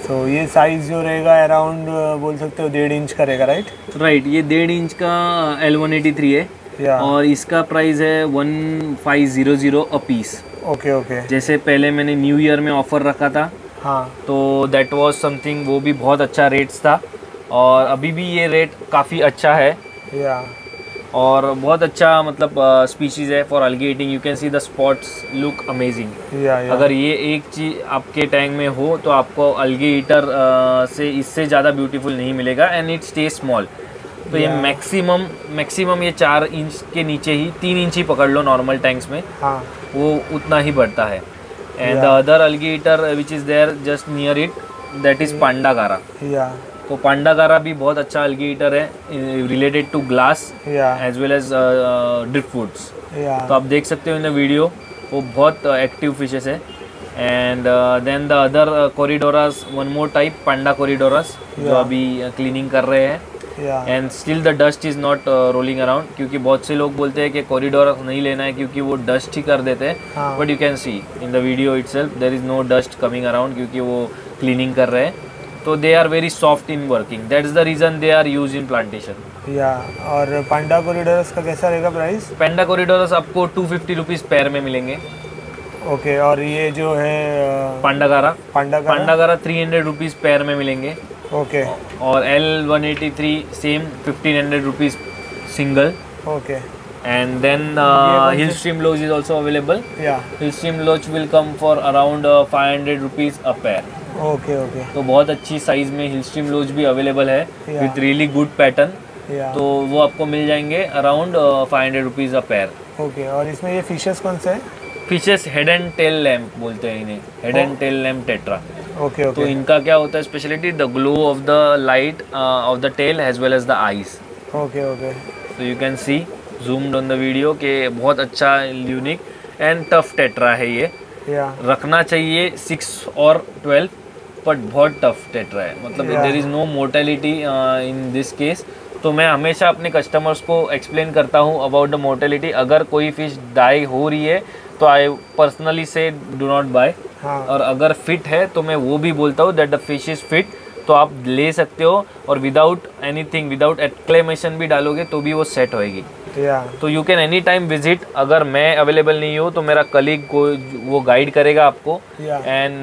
तो ये साइज़ जो रहेगा अराउंड बोल सकते हो 1.5 इंच का रहेगा, राइट? राइट ये 1.5 इंच का L183 है। और इसका प्राइस है 1500 अ पीस। ओके ओके जैसे पहले मैंने न्यू ईयर में ऑफ़र रखा था। तो दैट वाज समथिंग, वो भी बहुत अच्छा रेट्स था और अभी भी ये रेट काफ़ी अच्छा है। और बहुत अच्छा मतलब स्पीशीज़ है for algae eating. You can see the spots look amazing. अगर ये एक चीज़ आपके टैंक में हो तो आपको अलगी ईटर से इससे ज़्यादा ब्यूटीफुल नहीं मिलेगा। And it stay small. तो ये मैक्सिमम ये 4 इंच के नीचे ही, 3 इंच ही पकड़ लो नॉर्मल टैंक्स में। वो उतना ही बढ़ता है। And the other algae eater which is there just near it that is panda garra. तो पांडागारा भी बहुत अच्छा अलगी ईटर है, related to glass as well as driftwoods. तो आप देख सकते हो इन द वीडियो, वो बहुत एक्टिव फिशेस है। And then the other corydoras, one more type panda corydoras जो अभी क्लीनिंग कर रहे हैं। And still the dust is not rolling around, क्योंकि बहुत से लोग बोलते हैं कि कॉरिडोर नहीं लेना है क्योंकि वो डस्ट ही कर देते हैं, but you can see in the video itself there is no dust coming around क्योंकि वो क्लीनिंग कर रहे हैं. तो they are very soft in working, that is the reason they are use in plantation. या और पांडा कॉरिडोरस का कैसा रहेगा प्राइस? पांडा कॉरिडोरस आपको 250 रुपीज़ पैर में मिलेंगे. ओके, और ये जो है पांडागारा, पांडागारा 300 रुपीज़ पैर में मिलेंगे. ओके, और L183 same 1500 rupees single. Okay, and then Hillstream loach is also available. Yeah, Hillstream loach will come for around 500 rupees a pair. Okay, okay. तो बहुत अच्छी साइज में Hillstream loach भी available है with really good pattern. Yeah, तो वो आपको मिल जाएंगे around 500 rupees a pair. Okay, और इसमें ये fishes कौन से हैं? Fishes head and tail lamp बोलते हैं इन्हें, head and tail lamp tetra. Okay okay, तो इनका क्या होता है speciality, the glow of the light of the tail as well as the eyes. Okay okay, so you can see zoomed on the video के बहुत अच्छा unique and tough tetra है ये. रखना चाहिए 6 और 12 बट बहुत टफ टेट्रा है, मतलब there is no mortality in this case. तो मैं हमेशा अपने कस्टमर्स को एक्सप्लेन करता हूँ अबाउट द मोर्टेलिटी. अगर कोई फिश डाई हो रही है तो आई पर्सनली से डू नॉट बाय, और अगर फिट है तो मैं वो भी बोलता हूँ that the fish is fit, तो आप ले सकते हो और विदाउट एनीथिंग, विदाउट एक्लेमेशन भी डालोगे तो भी वो सेट होएगी. तो you can any time visit. अगर मैं अवेलेबल नहीं हूँ तो मेरा कलीग को वो गाइड करेगा आपको, and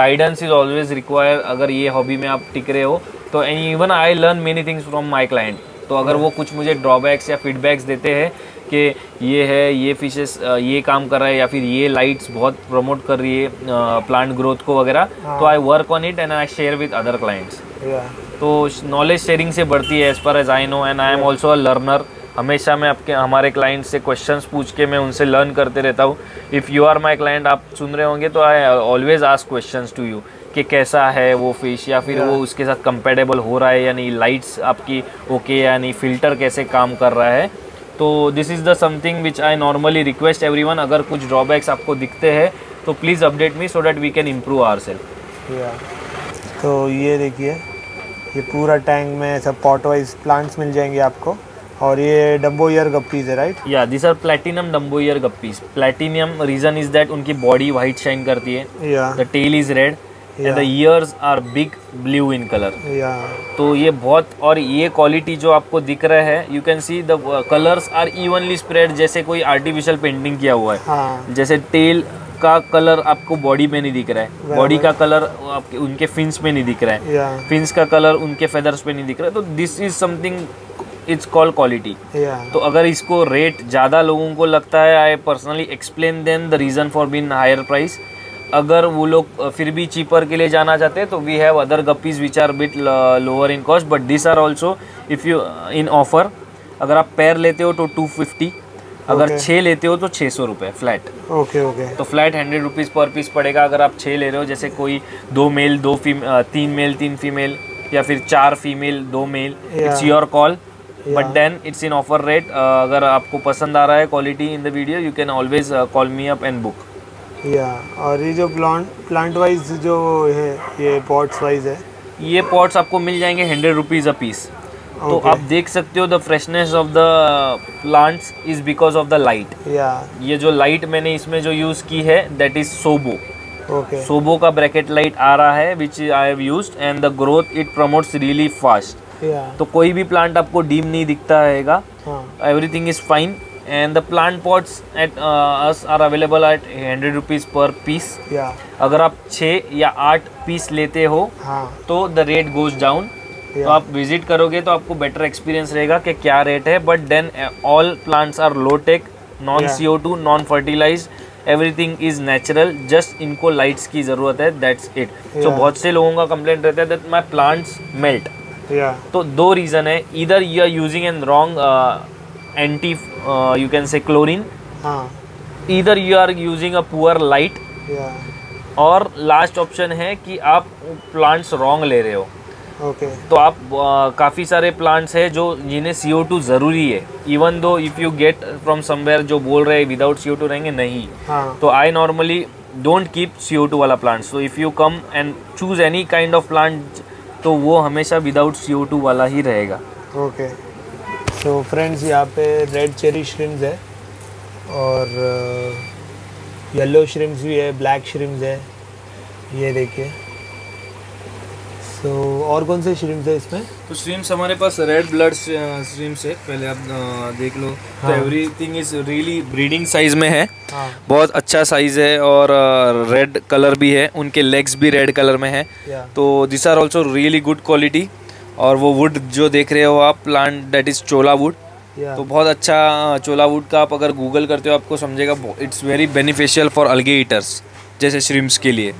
guidance is always require अगर ये हॉबी में आप टिक रहे हो तो. And even I learn many things from my client. तो अगर वो कुछ मुझे ड्रॉबैक्स या फीडबैक्स देते हैं कि ये है, ये फिशेस ये काम कर रहा है, या फिर ये लाइट्स बहुत प्रमोट कर रही है प्लांट ग्रोथ को वगैरह, तो I work on it and I share with other clients. तो नॉलेज शेयरिंग से बढ़ती है as far as I know, and I am also a learner. हमेशा मैं आपके हमारे क्लाइंट्स से क्वेश्चंस पूछ के मैं उनसे लर्न करते रहता हूँ. If you are my client, आप सुन रहे होंगे, तो I always ask questions to you कि कैसा है वो फिश, या फिर वो उसके साथ कंपेटेबल हो रहा है या नहीं, लाइट्स आपकी ओके या नहीं, फिल्टर कैसे काम कर रहा है. तो this is the something which I normally request everyone. अगर कुछ ड्रॉबैक्स आपको दिखते हैं तो please update me so that we can improve our self. तो ये देखिए, ये पूरा टैंक में सब पॉट वाइज प्लांट्स मिल जाएंगे आपको. और ये डम्बो ईयर गप्पीज है, राइट? या this are platinum dumbo ear guppies. Platinum reason is that उनकी बॉडी वाइट शाइन करती है, the tail is red and the ears are big blue in colour. तो ये बहुत, और ये क्वालिटी जो आपको दिख रहा है, you can see the colours are evenly spread, जैसे कोई आर्टिफिशियल पेंटिंग किया हुआ है. जैसे टेल का कलर आपको बॉडी में नहीं दिख रहा है, बॉडी का कलर आपके उनके फिन्स में नहीं दिख रहा है, फिन्स का कलर उनके फेदर्स पे नहीं दिख रहा है. तो this is something, it's called quality. तो अगर इसको रेट ज़्यादा लोगों को लगता है, I personally explain them the reason for been higher price. अगर वो लोग फिर भी चीपर के लिए जाना चाहते हैं तो we have other guppies which are bit lower in cost, but this are also if you in offer. अगर आप पैर लेते हो तो 250, अगर 6 लेते हो तो 600 रुपये फ्लैट. ओके ओके, तो फ्लैट 100 रुपीज़ पर पीस पड़ेगा अगर आप 6 ले रहे हो. जैसे कोई 2 मेल 3 मेल 3 फीमेल या फिर 4 female 2 male, it's your call, but then it's in offer rate. अगर आपको पसंद आ रहा है quality in the video, you can always call me up and book. या और ये जो प्लांट वाइज जो है, ये पॉट्स वाइज है, ये पॉट्स आपको मिल जाएंगे 100 रुपीज़ अ पीस. तो आप देख सकते हो the freshness of the plants is because of the light. ये जो लाइट मैंने इसमें जो यूज़ की है दैट इज सोबो. सोबो का ब्रैकेट लाइट आ रहा है which I have used, and the growth it promotes really fast. तो कोई भी प्लांट आपको डीम नहीं दिखता रहेगा, everything is fine. And the plant pots at us are available at 100 rupees per piece. अगर आप 6 या 8 पीस लेते हो तो द रेट गोज डाउन. तो आप विजिट करोगे तो आपको बेटर एक्सपीरियंस रहेगा कि क्या रेट है, but then all plants are low tech, non CO2, non fertilize, everything is natural. Just इनको लाइट्स की ज़रूरत है, दैट्स इट. सो बहुत से लोगों का कंप्लेंट रहता है दैट माई प्लांट्स मेल्ट. तो 2 रीज़न है, इधर you are using an wrong anti, you can say chlorine, इधर you are using a poor light, और लास्ट ऑप्शन है कि आप प्लांट्स रॉन्ग ले रहे हो. तो आप काफ़ी सारे प्लांट्स है जो जिन्हें CO2 ज़रूरी है, even though if you get from somewhere जो बोल रहे हैं विदाउट CO2 रहेंगे, नहीं. तो I normally don't keep CO2 वाला plants. So if you come and choose any kind of plant तो वो हमेशा विदाउट CO2 वाला ही रहेगा. ओके सो फ्रेंड्स यहाँ पे रेड चेरी श्रिम्स है और येलो श्रिम्स भी है, ब्लैक श्रिम्स है, ये देखिए। सो और कौन से श्रिम्स है इसमें? तो श्रिम्स हमारे पास रेड ब्लड श्रिम्स है, पहले आप देख लो। हाँ। तो everything is really breeding size में है। हाँ। बहुत अच्छा साइज है और रेड कलर भी है, उनके लेग्स भी रेड कलर में है। तो this are also really good quality. और वो वुड जो देख रहे हो आप, plant that is cholla wood. तो बहुत अच्छा चोला वुड का आप अगर गूगल करते हो आपको समझेगा, it's very beneficial for algae eaters जैसे श्रिम्स के लिए।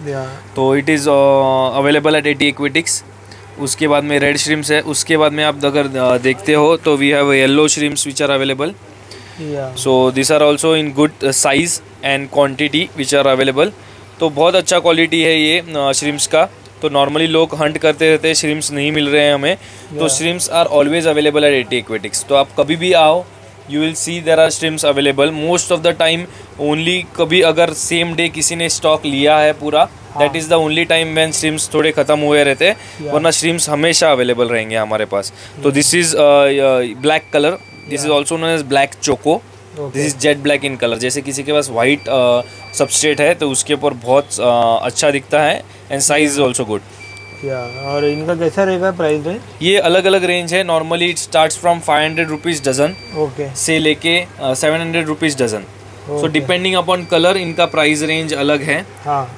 तो it is available at AT Aquatics. उसके बाद में रेड श्रिम्स है, उसके बाद में आप अगर देखते हो तो we have yellow shrimps which are available. So this are also in good size and quantity which are available. तो बहुत अच्छा क्वालिटी है ये श्रिम्स का। तो नॉर्मली लोग हंट करते रहते हैं, श्रिम्स नहीं मिल रहे हैं हमें, तो shrimps are always available at AT aquatics. तो आप कभी भी आओ, you will see there are shrimps available most of the time. Only कभी अगर सेम डे किसी ने स्टॉक लिया है पूरा, that is the only time when shrimps थोड़े ख़त्म हुए रहते हैं, वरना श्रिम्स हमेशा अवेलेबल रहेंगे हमारे पास। तो this is black colour, this is also known as black choco. This is jet black in colour. जैसे किसी के पास वाइट सबस्ट्रेट है तो उसके ऊपर बहुत अच्छा दिखता है and size is also good. और इनका कैसा रहेगा प्राइस रेंज? ये अलग अलग रेंज है। Normally it starts from 500 rupees dozen से लेके 700 rupees dozen. So depending upon colour इनका प्राइस रेंज अलग है।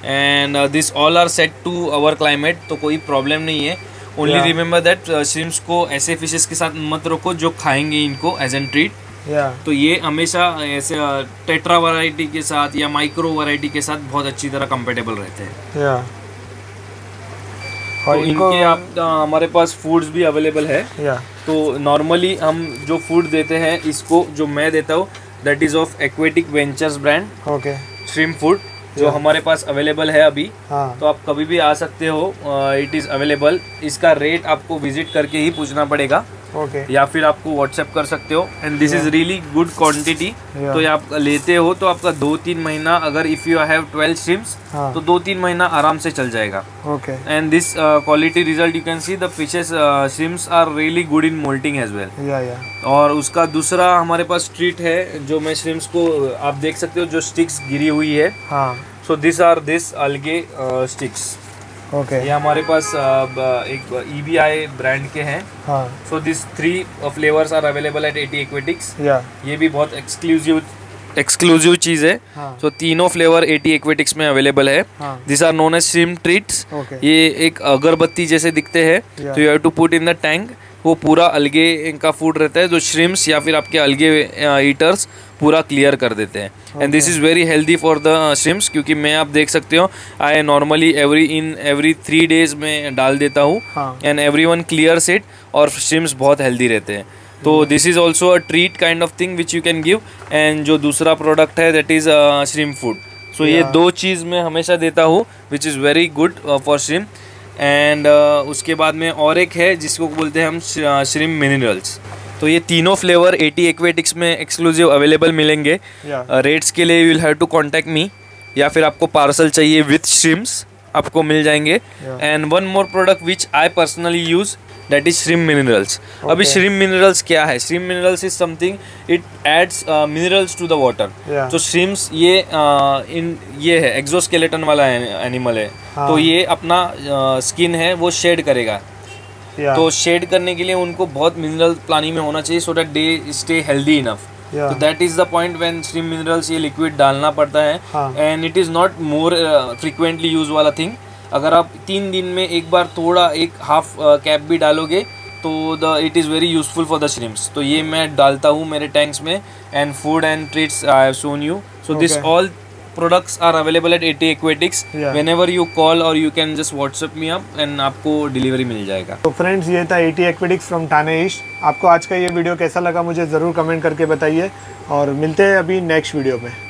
And this all are set to our climate, तो कोई प्रॉब्लम नहीं है। ओनली रिमेंबर दैट श्रिम्स को ऐसे फिशेस के साथ मत रखो जो खाएंगे इनको एज एन ट्रीट। तो ये हमेशा ऐसे टेट्रा वैरायटी के साथ या माइक्रो वैरायटी के साथ बहुत अच्छी तरह कंपेटेबल रहते हैं। और तो इनके आप हमारे पास फूड्स भी अवेलेबल है। तो नॉर्मली हम जो फूड देते हैं इसको, जो मैं देता हूँ that is of aquatic ventures brand shrimp food, जो हमारे पास अवेलेबल है अभी। तो आप कभी भी आ सकते हो, इट इज़ अवेलेबल। इसका रेट आपको विजिट करके ही पूछना पड़ेगा, या फिर आपको व्हाट्सएप कर सकते हो। And this is really good quantity. तो ये आप लेते हो तो आपका 2-3 महीना, अगर इफ़ यू हैव 12 श्रिम्स तो 2-3 महीना आराम से चल जाएगा। And this quality result you can see the fishes. Shrimps are really good in moulting as well. और उसका दूसरा हमारे पास ट्रीट है, जो मैं श्रिम्स को आप देख सकते हो जो स्टिक्स गिरी हुई है। So this are this algae sticks. ये हमारे पास एक EBI ब्रांड के हैं। So this 3 flavours are available at AT Aquatics. ये भी बहुत एक्सक्लूसिव चीज़ है। सो तीनों फ्लेवर AT एक्वेटिक्स में अवेलेबल है। This are known as shrimp treats. ये एक अगरबत्ती जैसे दिखते हैं। तो you have to put in the tank. वो पूरा अलगे का फूड रहता है जो श्रिम्स या फिर आपके अलगे ईटर्स पूरा क्लियर कर देते हैं। And this is very healthy for the shrimps, क्योंकि मैं आप देख सकते हो आई नॉर्मली एवरी 3 डेज में डाल देता हूँ। एंड एवरीवन क्लियर्स इट और श्रिम्स बहुत हेल्दी रहते हैं। तो this is also a treat kind of thing which you can give. And जो दूसरा प्रोडक्ट है that is shrimp food. So ये 2 चीज़ मैं हमेशा देता हूँ which is very good for shrimp. And उसके बाद में और एक है जिसको बोलते हैं हम श्रिम्प मिनरल्स। तो ये तीनों फ्लेवर AT एक्वेटिक्स में एक्सक्लूसिव अवेलेबल मिलेंगे। रेट्स के लिए you will have to contact me, या फिर आपको पार्सल चाहिए विथ श्रिम्स आपको मिल जाएंगे। And one more product which I personally use that is shrimp minerals. अभी श्रिम्प मिनरल्स क्या है? Shrimp minerals is something, it adds minerals to the water. तो श्रिम्स ये ये है एक्सोस्केलेटन वाला एनिमल है। तो ये अपना स्किन है वो शेड करेगा। तो शेड करने के लिए उनको बहुत मिनरल पानी में होना चाहिए so that they stay healthy enough. तो that is the point when shrimp minerals ये लिक्विड डालना पड़ता है। And it is not more frequently use वाला थिंग। अगर आप 3 दिन में एक बार थोड़ा एक हाफ कैप भी डालोगे तो the it is very useful for the shrimps. तो ये मैं डालता हूँ मेरे टैंक्स में। And food and treats I have shown you. So this all products are available at AT Aquatics. Whenever you call और you can just WhatsApp me up and आपको delivery मिल जाएगा। तो फ्रेंड्स ये था AT Aquatics from Thane East. आपको आज का ये वीडियो कैसा लगा मुझे ज़रूर कमेंट करके बताइए, और मिलते हैं अभी नेक्स्ट वीडियो में।